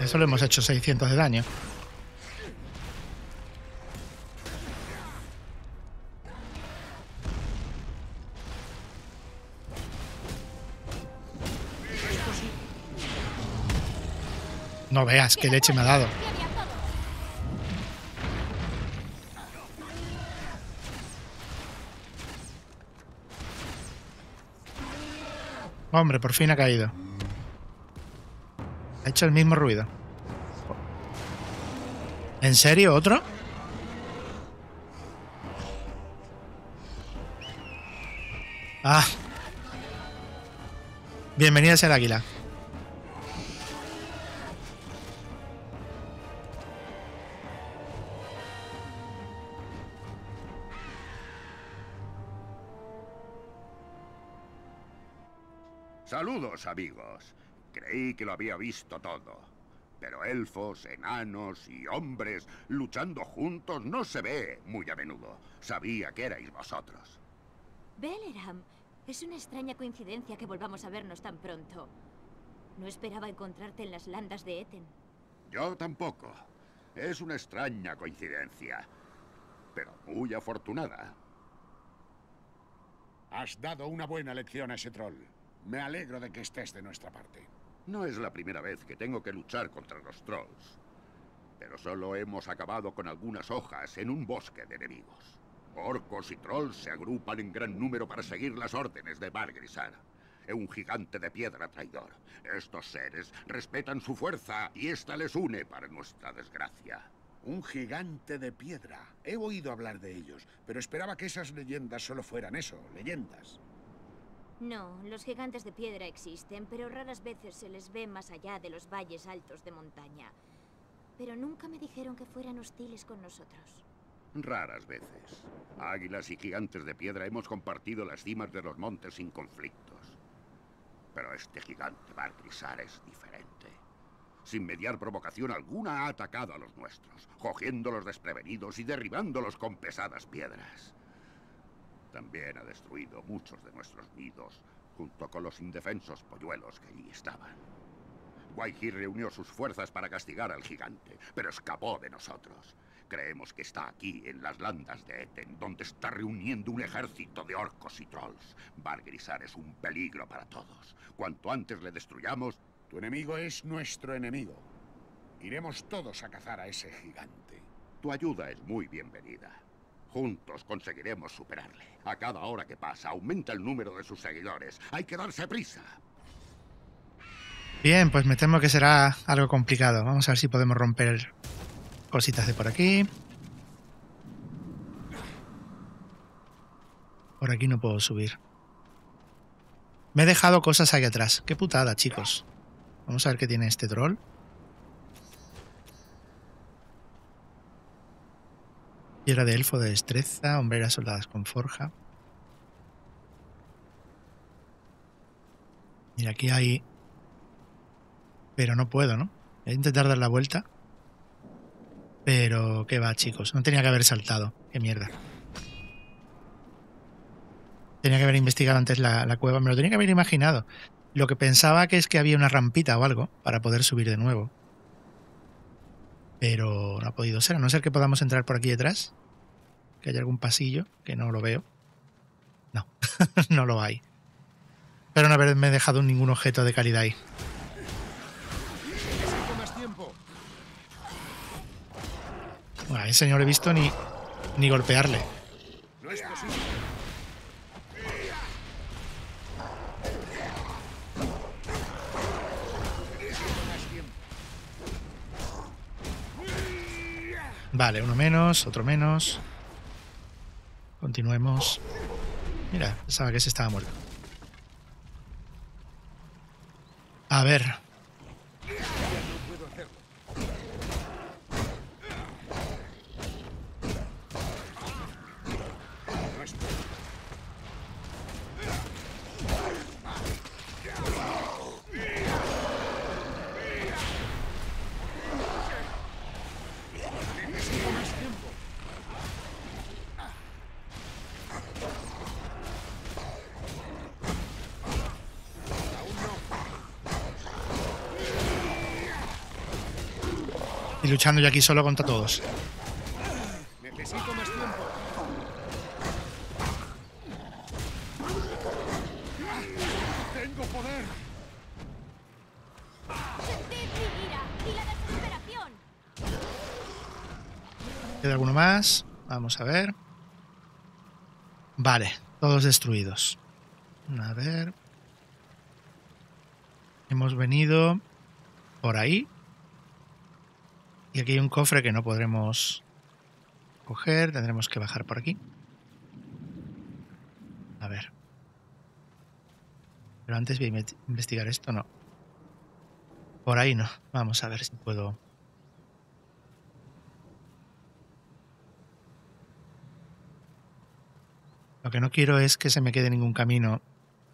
Eso lo hemos hecho seiscientos de daño. No veas qué leche me ha dado. Hombre, por fin ha caído. Ha hecho el mismo ruido. ¿En serio? ¿Otro? Ah. Bienvenidas al águila. Saludos, amigos. Creí que lo había visto todo, pero elfos, enanos y hombres luchando juntos no se ve muy a menudo. Sabía que erais vosotros. Belleram, es una extraña coincidencia que volvamos a vernos tan pronto. No esperaba encontrarte en las landas de Etten. Yo tampoco. Es una extraña coincidencia, pero muy afortunada. Has dado una buena lección a ese troll. Me alegro de que estés de nuestra parte. No es la primera vez que tengo que luchar contra los trolls, pero solo hemos acabado con algunas hojas en un bosque de enemigos. Orcos y trolls se agrupan en gran número para seguir las órdenes de Bargrisar, un gigante de piedra traidor. Estos seres respetan su fuerza y esta les une para nuestra desgracia. Un gigante de piedra. He oído hablar de ellos, pero esperaba que esas leyendas solo fueran eso, leyendas. No, los gigantes de piedra existen, pero raras veces se les ve más allá de los valles altos de montaña. Pero nunca me dijeron que fueran hostiles con nosotros. Raras veces. Águilas y gigantes de piedra hemos compartido las cimas de los montes sin conflictos. Pero este gigante Bargrisar es diferente. Sin mediar provocación alguna ha atacado a los nuestros, cogiéndolos desprevenidos y derribándolos con pesadas piedras. También ha destruido muchos de nuestros nidos, junto con los indefensos polluelos que allí estaban. Guaiji reunió sus fuerzas para castigar al gigante, pero escapó de nosotros. Creemos que está aquí, en las landas de Etten, donde está reuniendo un ejército de orcos y trolls. Bargrisar es un peligro para todos. Cuanto antes le destruyamos... Tu enemigo es nuestro enemigo. Iremos todos a cazar a ese gigante. Tu ayuda es muy bienvenida. Juntos conseguiremos superarle. A cada hora que pasa, aumenta el número de sus seguidores. Hay que darse prisa. Bien, pues me temo que será algo complicado. Vamos a ver si podemos romper cositas de por aquí. Por aquí no puedo subir. Me he dejado cosas ahí atrás. Qué putada, chicos. Vamos a ver qué tiene este troll. Piedra de elfo de destreza, hombreras soldadas con forja. Mira, aquí hay... Pero no puedo, ¿no? Voy a intentar dar la vuelta. Pero qué va, chicos. No tenía que haber saltado. Qué mierda. Tenía que haber investigado antes la, la cueva. Me lo tenía que haber imaginado. Lo que pensaba que es que había una rampita o algo para poder subir de nuevo. Pero no ha podido ser, a no ser que podamos entrar por aquí detrás. Que haya algún pasillo, que no lo veo. No, no lo hay. Pero no haberme dejado ningún objeto de calidad ahí. Bueno, a ese no lo he visto ni, ni golpearle. No es posible. Vale, uno menos, otro menos. Continuemos. Mira, pensaba que ese estaba muerto. A ver. Y luchando yo aquí solo contra todos. Necesito más tiempo. Tengo poder. ¿Queda alguno más? Vamos a ver. Vale, todos destruidos. A ver. Hemos venido por ahí. Y aquí hay un cofre que no podremos coger. Tendremos que bajar por aquí. A ver. Pero antes voy a investigar esto, no. Por ahí no. Vamos a ver si puedo... Lo que no quiero es que se me quede ningún camino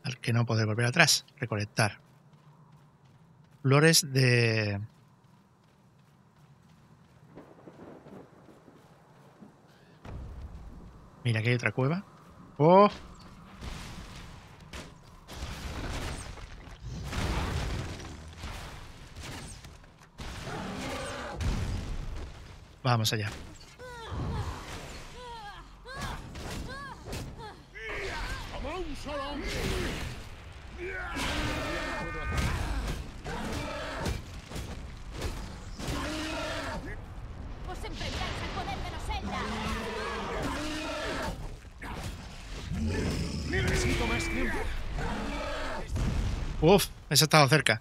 al que no poder volver atrás. Recolectar. Flores de... Mira, aquí hay otra cueva. ¡Oh! Vamos allá. Os enfrentáis al poder de los Elda. Necesito más tiempo. Uf, eso ha estado cerca.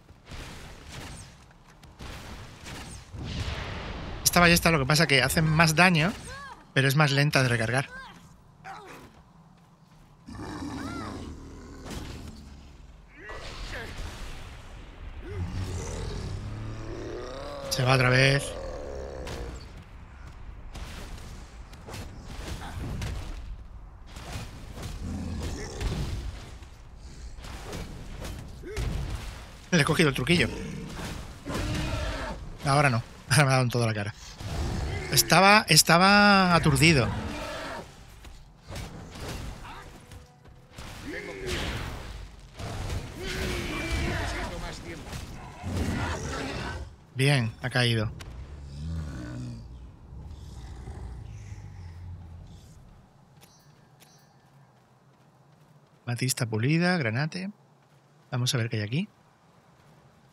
Esta ballesta lo que pasa es que hace más daño, pero es más lenta de recargar. Se va otra vez. Le he cogido el truquillo. Ahora no. Ahora me ha dado en toda la cara. Estaba, estaba aturdido. Bien, ha caído. Matista pulida, granate. Vamos a ver qué hay aquí.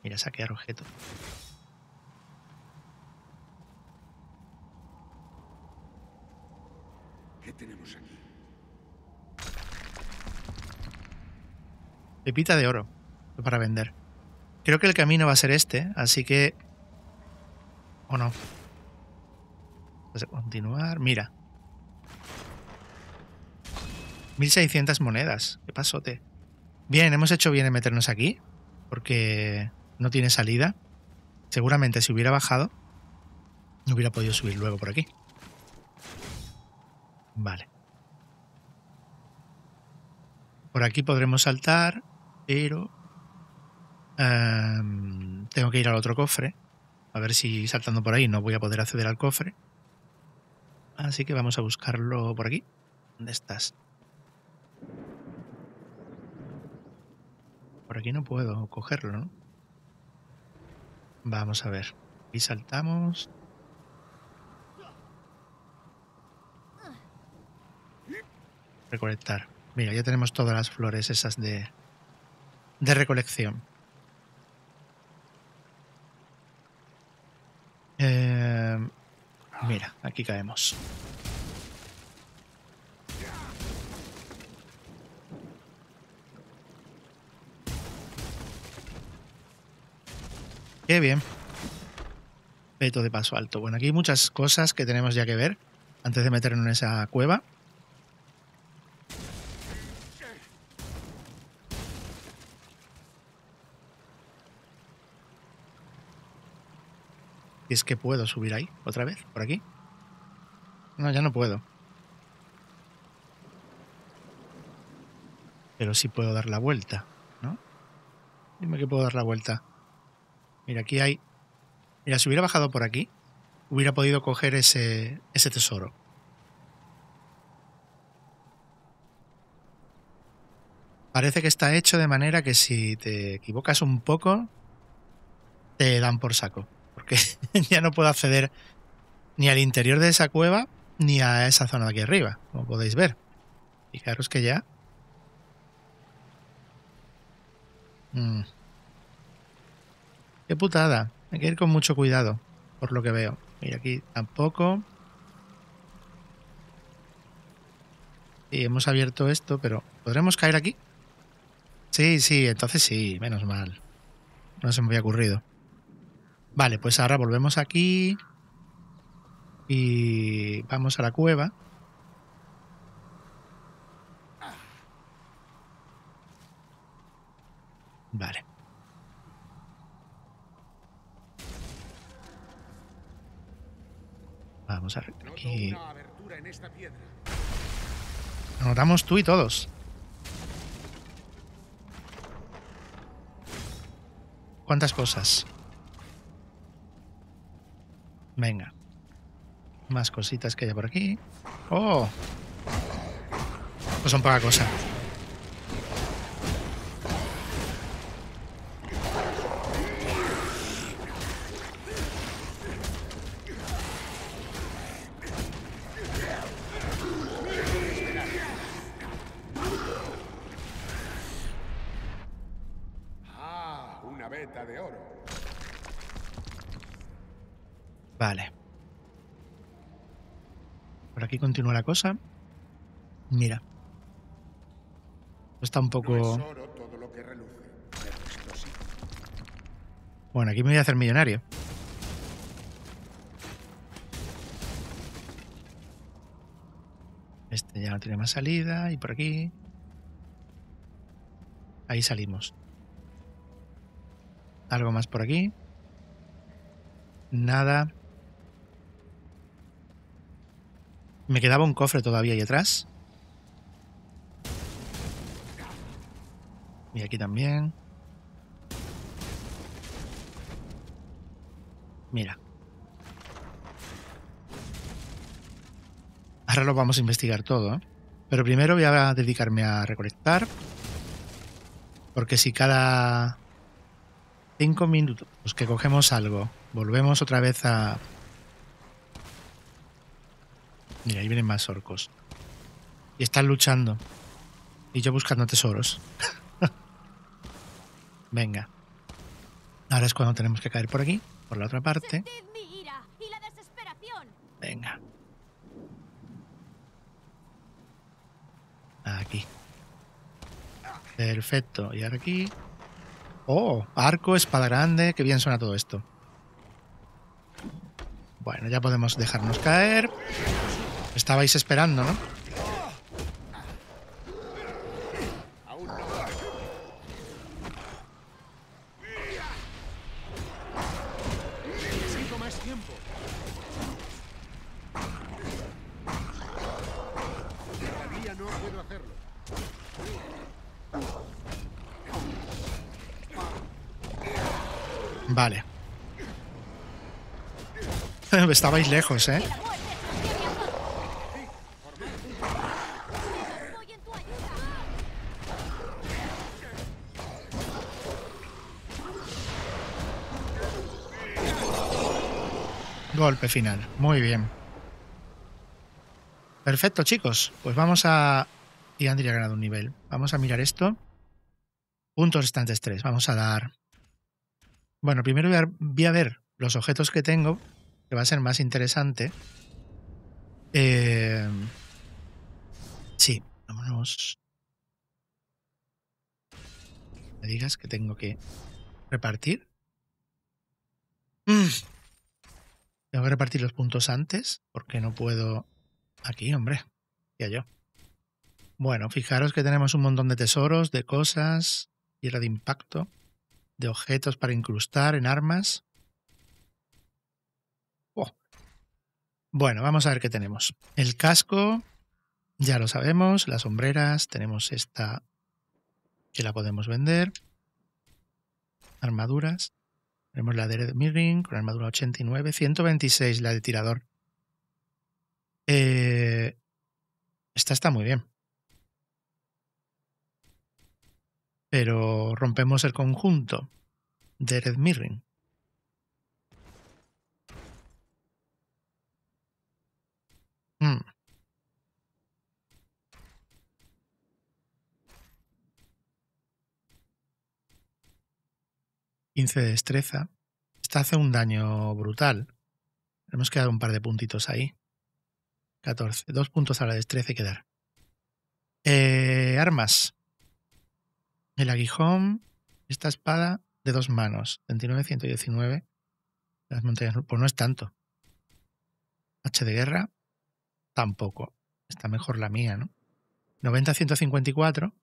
Mira, saquear objeto. ¿Qué tenemos aquí? Pepita de oro para vender. Creo que el camino va a ser este, así que... ¿O no? Vamos a continuar. Mira. mil seiscientas monedas. Qué pasote. Bien, hemos hecho bien en meternos aquí, porque... No tiene salida. Seguramente si hubiera bajado, no hubiera podido subir luego por aquí. Vale. Por aquí podremos saltar, pero... Um, tengo que ir al otro cofre. A ver si saltando por ahí no voy a poder acceder al cofre. Así que vamos a buscarlo por aquí. ¿Dónde estás? Por aquí no puedo cogerlo, ¿no? Vamos a ver. Y saltamos. Recolectar. Mira, ya tenemos todas las flores esas de, de recolección. Eh, mira, aquí caemos. ¡Qué bien! Peto de paso alto. Bueno, aquí hay muchas cosas que tenemos ya que ver antes de meternos en esa cueva. Y es que puedo subir ahí, otra vez, por aquí. No, ya no puedo. Pero sí puedo dar la vuelta, ¿no? Dime que puedo dar la vuelta. Mira, aquí hay... Mira, si hubiera bajado por aquí, hubiera podido coger ese, ese tesoro. Parece que está hecho de manera que si te equivocas un poco, te dan por saco. porque ya no puedo acceder ni al interior de esa cueva ni a esa zona de aquí arriba, como podéis ver. Fijaros que ya... Mm. ¡Qué putada! Hay que ir con mucho cuidado, por lo que veo. Y aquí tampoco. Y hemos abierto esto, pero ¿podremos caer aquí? Sí, sí, entonces sí, menos mal. No se me había ocurrido. Vale, pues ahora volvemos aquí y vamos a la cueva. Vale. Vamos a ver aquí. Nos notamos tú y todos. ¿Cuántas cosas? Venga. Más cositas que hay por aquí. ¡Oh! Pues son poca cosa. Vale. Por aquí continúa la cosa. Mira. Está un poco... Bueno, aquí me voy a hacer millonario. Este ya no tiene más salida. Y por aquí... Ahí salimos. Algo más por aquí. Nada. Me quedaba un cofre todavía ahí atrás. Y aquí también. Mira. Ahora lo vamos a investigar todo, ¿eh? Pero primero voy a dedicarme a recolectar. Porque si cada cinco minutos que cogemos algo, volvemos otra vez a... Mira, ahí vienen más orcos. Y están luchando. Y yo buscando tesoros. Venga. Ahora es cuando tenemos que caer por aquí, por la otra parte. Venga. Aquí. Perfecto. Y ahora aquí... ¡Oh! Arco, espada grande. Qué bien suena todo esto. Bueno, ya podemos dejarnos caer. Estabais esperando, ¿no? Vale. Estabais lejos, ¿eh? Golpe final. Muy bien. Perfecto, chicos. Pues vamos a... Y Andriel ha ganado un nivel. Vamos a mirar esto. Puntos restantes tres. Vamos a dar... Bueno, primero voy a, voy a ver los objetos que tengo, que va a ser más interesante. Eh... Sí, vámonos. Me digas que tengo que repartir. Mm. Tengo que repartir los puntos antes, porque no puedo... Aquí, hombre. Ya yo. Bueno, fijaros que tenemos un montón de tesoros, de cosas, tierra de impacto, de objetos para incrustar en armas. Oh. Bueno, vamos a ver qué tenemos. El casco, ya lo sabemos, las sombreras, tenemos esta que la podemos vender. Armaduras. Tenemos la de Ered Mithrin con armadura ochenta y nueve, ciento veintiséis la de tirador. Eh, esta está muy bien. Pero rompemos el conjunto de Ered Mithrin. Hmm. quince de destreza. Esta hace un daño brutal. Tenemos que dar un par de puntitos ahí. catorce. Dos puntos a la destreza hay que dar. Eh, armas. El aguijón. Esta espada de dos manos. veintinueve, ciento diecinueve. Las montañas. Pues no es tanto. Hache de guerra. Tampoco. Está mejor la mía, ¿no? noventa, ciento cincuenta y cuatro.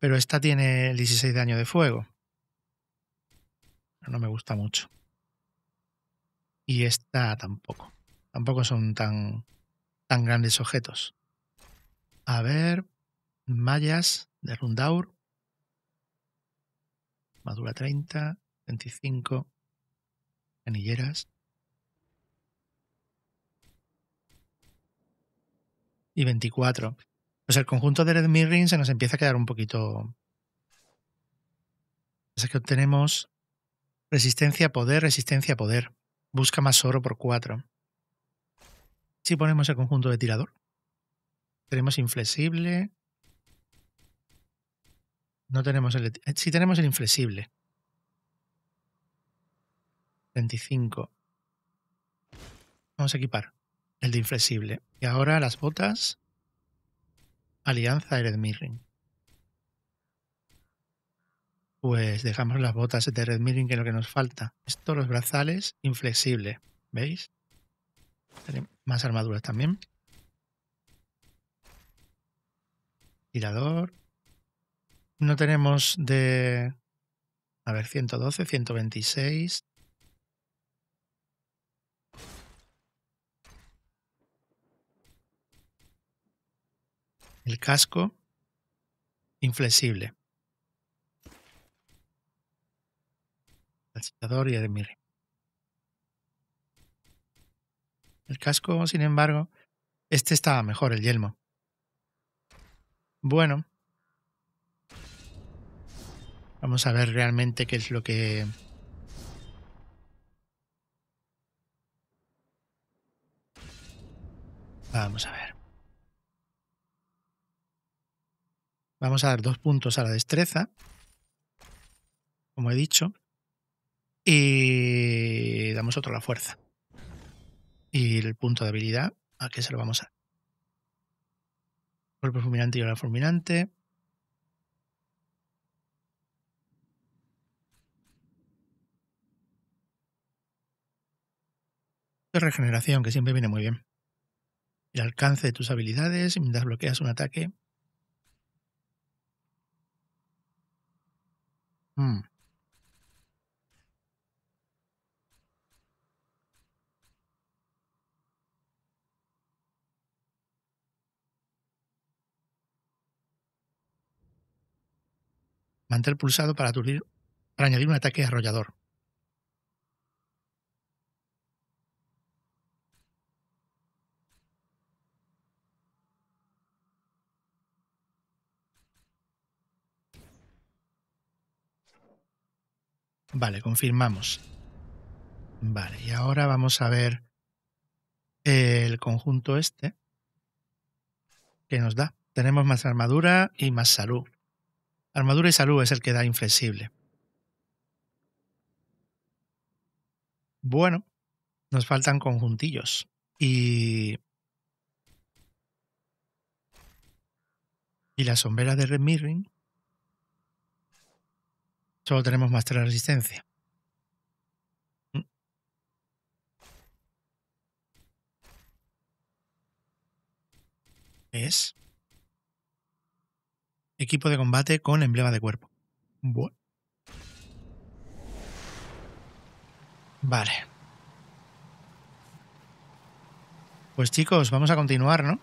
Pero esta tiene el dieciséis de daño de fuego. No me gusta mucho. Y esta tampoco. Tampoco son tan, tan grandes objetos. A ver. Mallas de Rundaur. Madura treinta, veinticinco. Canilleras. Y veinticuatro. Pues el conjunto de Ered Mithrin se nos empieza a quedar un poquito. Es que obtenemos resistencia a poder, resistencia a poder. Busca más oro por cuatro. Si ponemos el conjunto de tirador. Tenemos inflexible. No tenemos el... Si tenemos el inflexible. treinta y cinco. Vamos a equipar el de inflexible. Y ahora las botas. Alianza Ered Mithrin. Pues dejamos las botas de Ered Mithrin, que es lo que nos falta. Esto, los brazales, inflexible. ¿Veis? Tenemos más armaduras también. Tirador. No tenemos de... A ver, ciento doce, ciento veintiséis... El casco, inflexible. El citador y el mirre. El casco, sin embargo, este estaba mejor, el yelmo. Bueno. Vamos a ver realmente qué es lo que... Vamos a ver. Vamos a dar dos puntos a la destreza, como he dicho, y damos otro a la fuerza. Y el punto de habilidad, ¿a qué se lo vamos a dar? Cuerpo fulminante y ola fulminante. De regeneración, que siempre viene muy bien. El alcance de tus habilidades, mientras bloqueas un ataque... Hmm. Mantel pulsado para, aturdir, para añadir un ataque arrollador. Vale, confirmamos. Vale, y ahora vamos a ver el conjunto este que nos da. Tenemos más armadura y más salud. Armadura y salud es el que da inflexible. Bueno, nos faltan conjuntillos. Y, y la sombrera de Ered Mithrin. Solo tenemos más tres resistencia. Es equipo de combate con emblema de cuerpo. Bueno. Vale. Pues chicos, vamos a continuar, ¿no?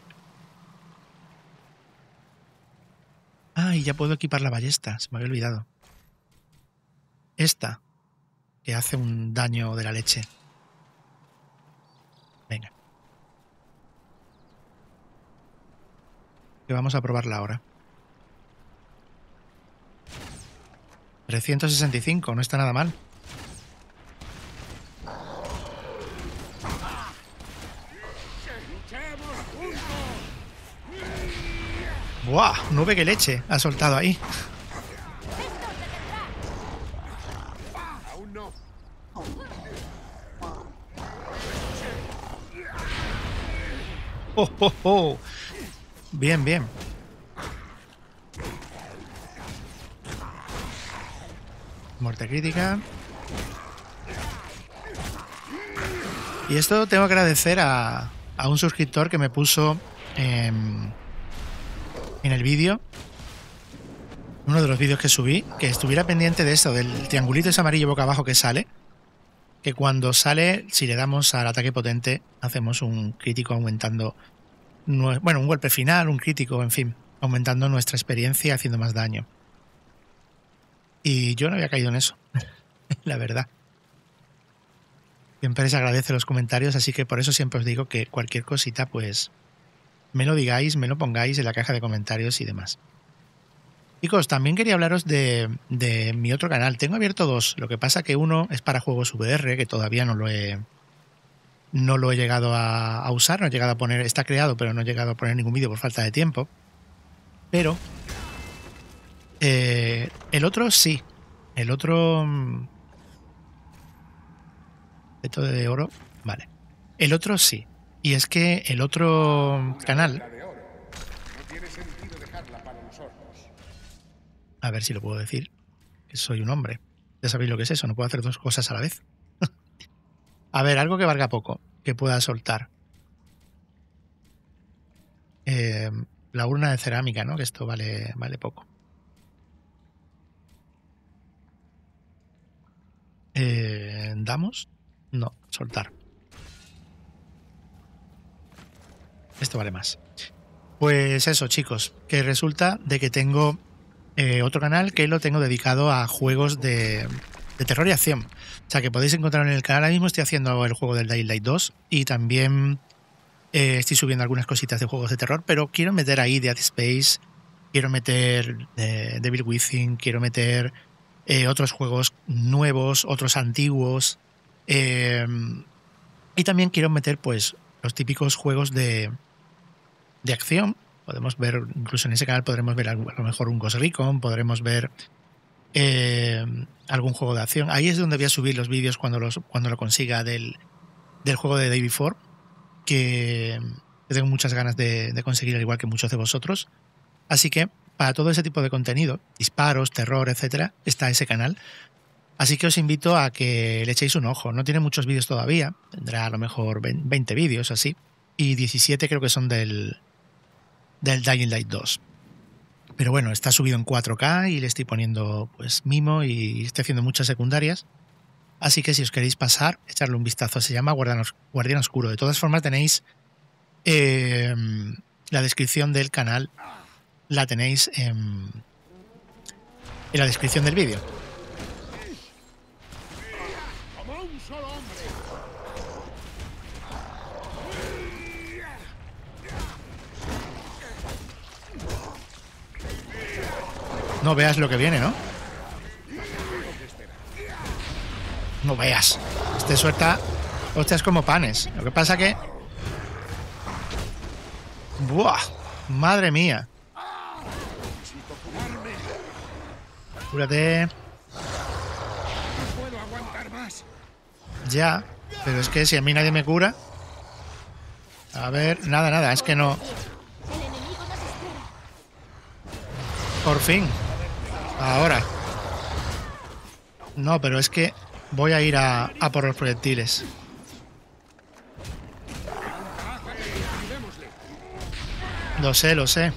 Ah, y ya puedo equipar la ballesta. Se me había olvidado. Esta, que hace un daño de la leche. Venga. Que vamos a probarla ahora. trescientos sesenta y cinco, no está nada mal. ¡Buah! Nube que leche ha soltado ahí. ¡Oh, oh, oh! Bien, bien. Muerte crítica. Y esto tengo que agradecer a, a un suscriptor que me puso eh, en el vídeo, uno de los vídeos que subí, que estuviera pendiente de esto, del triangulito ese amarillo boca abajo que sale, que cuando sale, si le damos al ataque potente, hacemos un crítico aumentando, bueno, un golpe final, un crítico, en fin, aumentando nuestra experiencia, haciendo más daño. Y yo no había caído en eso, la verdad. Siempre se agradece los comentarios, así que por eso siempre os digo que cualquier cosita, pues, me lo digáis, me lo pongáis en la caja de comentarios y demás. Chicos, también quería hablaros de, de mi otro canal. Tengo abierto dos, lo que pasa que uno es para juegos V R, que todavía no lo he, no lo he llegado a, a usar, no he llegado a poner, está creado, pero no he llegado a poner ningún vídeo por falta de tiempo. Pero eh, el otro sí, el otro... Esto de oro, vale. El otro sí, y es que el otro canal... A ver si lo puedo decir, que soy un hombre. Ya sabéis lo que es eso, no puedo hacer dos cosas a la vez. A ver, algo que valga poco, que pueda soltar. Eh, la urna de cerámica, ¿no? Que esto vale, vale poco. Eh, ¿Damos? No, soltar. Esto vale más. Pues eso, chicos, que resulta de que tengo... Eh, otro canal que lo tengo dedicado a juegos de, de terror y acción. O sea, que podéis encontrar en el canal. Ahora mismo estoy haciendo el juego del Dying Light dos y también eh, estoy subiendo algunas cositas de juegos de terror, pero quiero meter ahí Dead Space, quiero meter eh, Devil Within, quiero meter eh, otros juegos nuevos, otros antiguos. Eh, y también quiero meter, pues, los típicos juegos de, de acción. Podemos ver, incluso en ese canal podremos ver a lo mejor un Ghost Recon, podremos ver eh, algún juego de acción. Ahí es donde voy a subir los vídeos cuando, los, cuando lo consiga del, del juego de Day Before, que tengo muchas ganas de, de conseguir, al igual que muchos de vosotros. Así que para todo ese tipo de contenido, disparos, terror, etcétera, está ese canal. Así que os invito a que le echéis un ojo. No tiene muchos vídeos todavía, tendrá a lo mejor veinte vídeos así, y diecisiete creo que son del... del Dying Light dos. Pero bueno, está subido en cuatro K y le estoy poniendo pues mimo y estoy haciendo muchas secundarias. Así que si os queréis pasar, echarle un vistazo. Se llama Guardián Oscuro. De todas formas tenéis eh, la descripción del canal, la tenéis en, en la descripción del vídeo. No veas lo que viene, ¿no? No veas. Este suelta hostias como panes. Lo que pasa que... ¡Buah! ¡Madre mía! Cúrate. Ya. Pero es que si a mí nadie me cura... A ver... Nada, nada. Es que no... Por fin. Ahora. No, pero es que voy a ir a, a por los proyectiles. Lo sé, lo sé.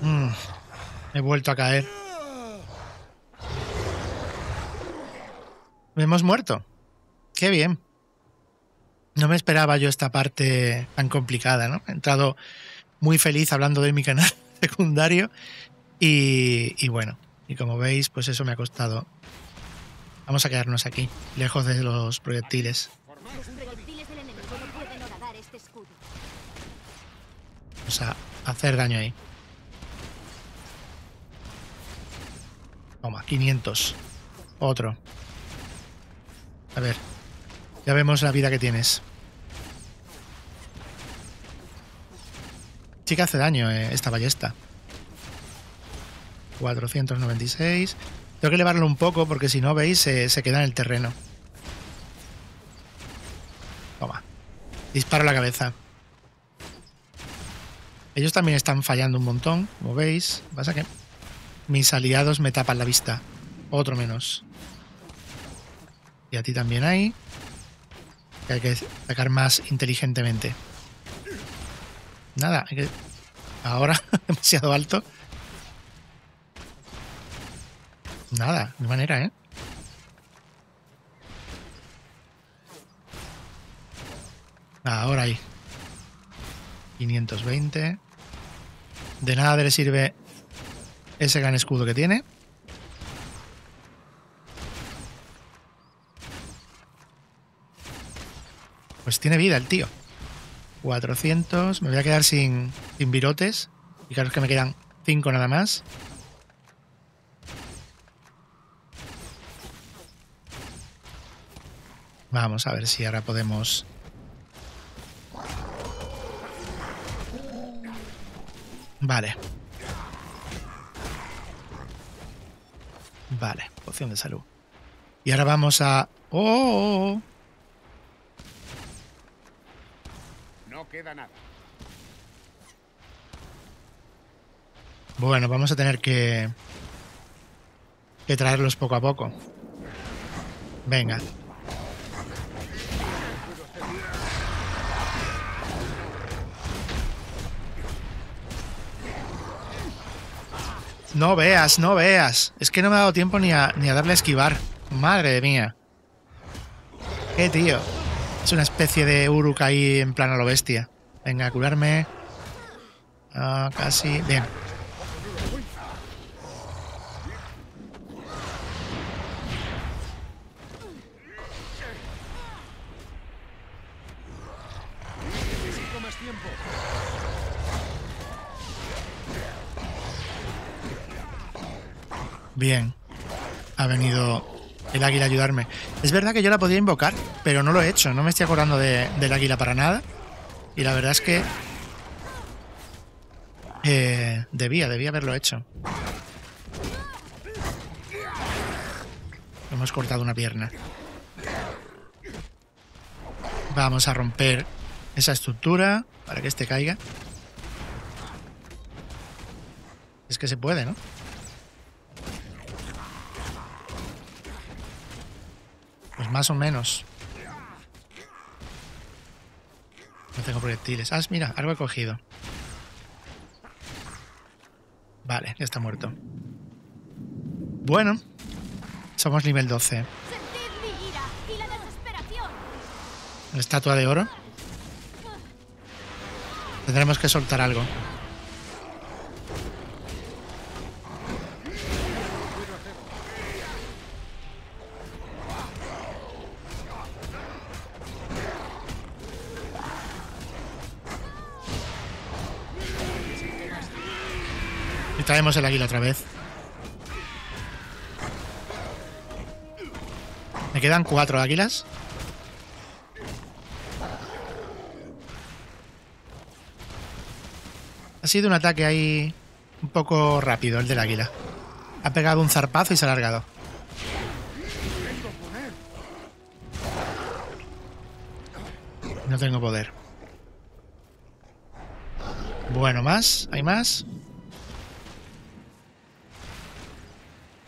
Mm, he vuelto a caer. Hemos muerto. Qué bien. No me esperaba yo esta parte tan complicada, ¿no? He entrado muy feliz hablando de mi canal secundario y, y bueno, y como veis, pues eso me ha costado. Vamos a quedarnos aquí, lejos de los proyectiles. Vamos a hacer daño ahí. Toma, quinientos. Otro. A ver. Ya vemos la vida que tienes. Sí que hace daño eh, esta ballesta. cuatrocientos noventa y seis. Tengo que elevarlo un poco porque si no, veis, eh, se queda en el terreno. Toma. Disparo a la cabeza. Ellos también están fallando un montón, como veis. Pasa que mis aliados me tapan la vista. Otro menos. Y a ti también hay. Que hay que atacar más inteligentemente. Nada, hay que... ahora demasiado alto. Nada, de manera, ¿eh? Ahora hay quinientos veinte. De nada le sirve ese gran escudo que tiene. Pues tiene vida el tío. cuatrocientos. Me voy a quedar sin, sin virotes. Fijaros que me quedan cinco nada más. Vamos a ver si ahora podemos... Vale. Vale, poción de salud. Y ahora vamos a... ¡Oh! No queda nada. Bueno, vamos a tener que... que traerlos poco a poco. Venga. No veas, no veas. Es que no me ha dado tiempo ni a, ni a darle a esquivar. Madre mía. Qué tío. Es una especie de Uruk ahí en plan a lo bestia. Venga, a curarme. Ah, casi. Bien. Bien, ha venido el águila a ayudarme. Es verdad que yo la podía invocar, pero no lo he hecho. No me estoy acordando de, del águila para nada. Y la verdad es que... Eh, debía, debía haberlo hecho. Hemos cortado una pierna. Vamos a romper esa estructura para que este caiga. Es que se puede, ¿no? Pues más o menos. No tengo proyectiles. Ah, mira, algo he cogido. Vale, ya está muerto. Bueno, somos nivel doce. La estatua de oro. Tendremos que soltar algo. Traemos el águila otra vez. Me quedan cuatro águilas. Ha sido un ataque ahí un poco rápido el del águila. Ha pegado un zarpazo y se ha alargado. No tengo poder. Bueno, más. ¿Hay más?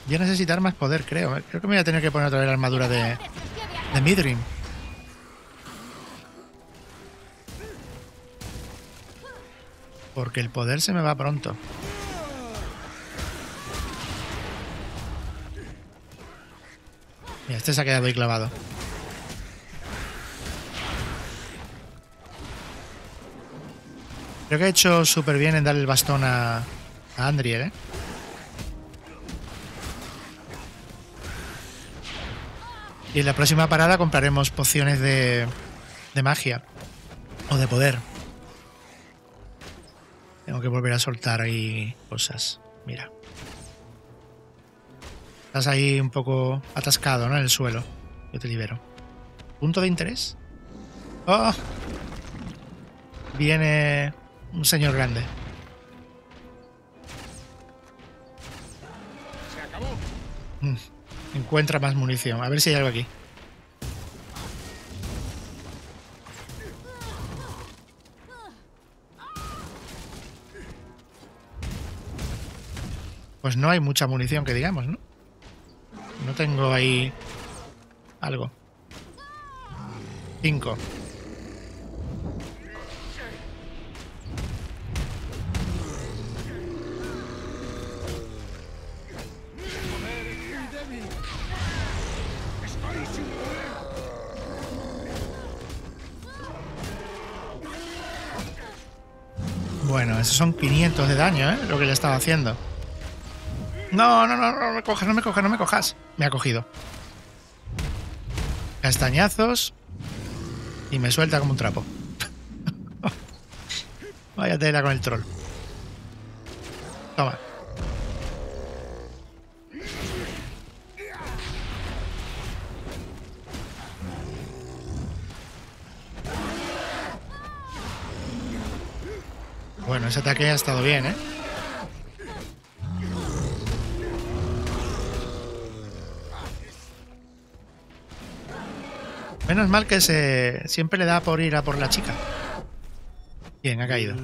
Voy a necesitar más poder, creo. Creo que me voy a tener que poner otra vez la armadura de, de Mithrin. Porque el poder se me va pronto. Mira, este se ha quedado ahí clavado. Creo que he hecho súper bien en darle el bastón a, a Andriel, ¿eh? Y en la próxima parada compraremos pociones de, de magia o de poder. Tengo que volver a soltar ahí cosas. Mira. Estás ahí un poco atascado, ¿no? En el suelo. Yo te libero. ¿Punto de interés? ¡Oh! Viene un señor grande. Se acabó. Encuentra más munición. A ver si hay algo aquí. Pues no hay mucha munición que digamos, ¿no? No tengo ahí algo. Cinco. Bueno, esos son quinientos de daño, ¿eh? Lo que le estaba haciendo. No, no, no, no me cojas, no me cojas, no me cojas. Me ha cogido. Castañazos. Y me suelta como un trapo. Vaya tela con el troll. Toma. Bueno, ese ataque ha estado bien, ¿eh? Menos mal que se siempre le da por ir a por la chica. Bien, ha caído.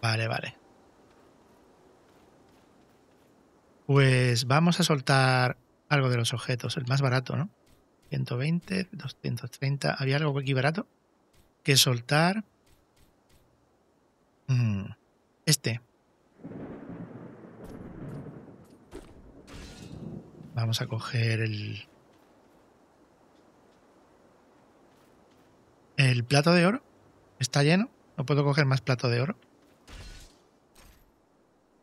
Vale, vale. Pues vamos a soltar algo de los objetos. El más barato, ¿no? ciento veinte, doscientos treinta. ¿Había algo aquí barato? Que soltar... Este. Vamos a coger el... El plato de oro. Está lleno. No puedo coger más plato de oro.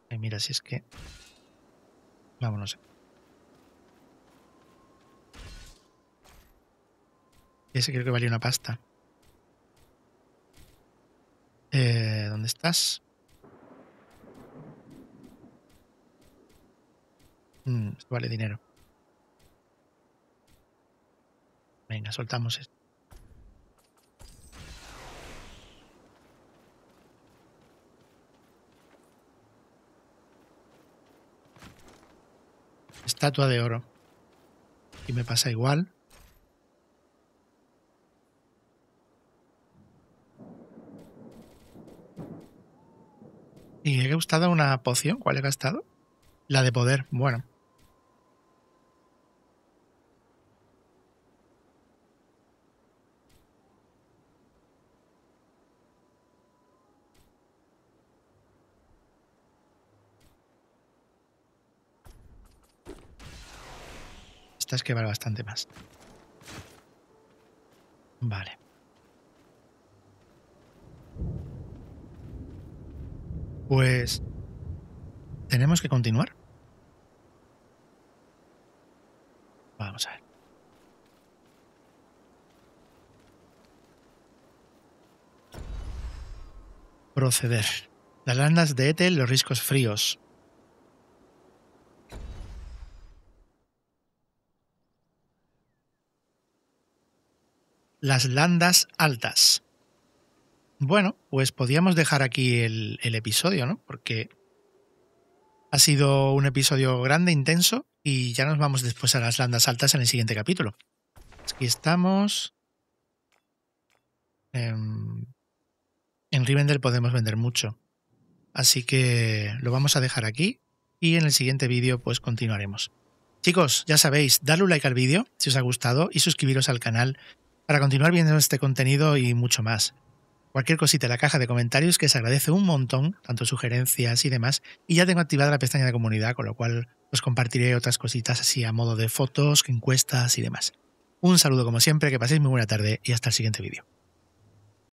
Ay, mira, si es que... Vámonos. Ese creo que valía una pasta. Eh, ¿dónde estás? Mm, esto vale dinero. Venga, soltamos esto. Estatua de oro. Y me pasa igual. ¿Y he gastado una poción? ¿Cuál he gastado? La de poder, bueno. Esta es que vale bastante más. Vale. Pues... ¿tenemos que continuar? Vamos a ver. Proceder. Las landas de Etten, los riscos fríos. Las landas altas. Bueno, pues podíamos dejar aquí el, el episodio, ¿no? Porque ha sido un episodio grande, intenso, y ya nos vamos después a las landas altas en el siguiente capítulo. Aquí estamos. En, en Rivendel podemos vender mucho. Así que lo vamos a dejar aquí y en el siguiente vídeo pues continuaremos. Chicos, ya sabéis, darle un like al vídeo si os ha gustado y suscribiros al canal para continuar viendo este contenido y mucho más. Cualquier cosita en la caja de comentarios que se agradece un montón, tanto sugerencias y demás, y ya tengo activada la pestaña de comunidad, con lo cual os compartiré otras cositas así a modo de fotos, encuestas y demás. Un saludo como siempre, que paséis muy buena tarde y hasta el siguiente vídeo.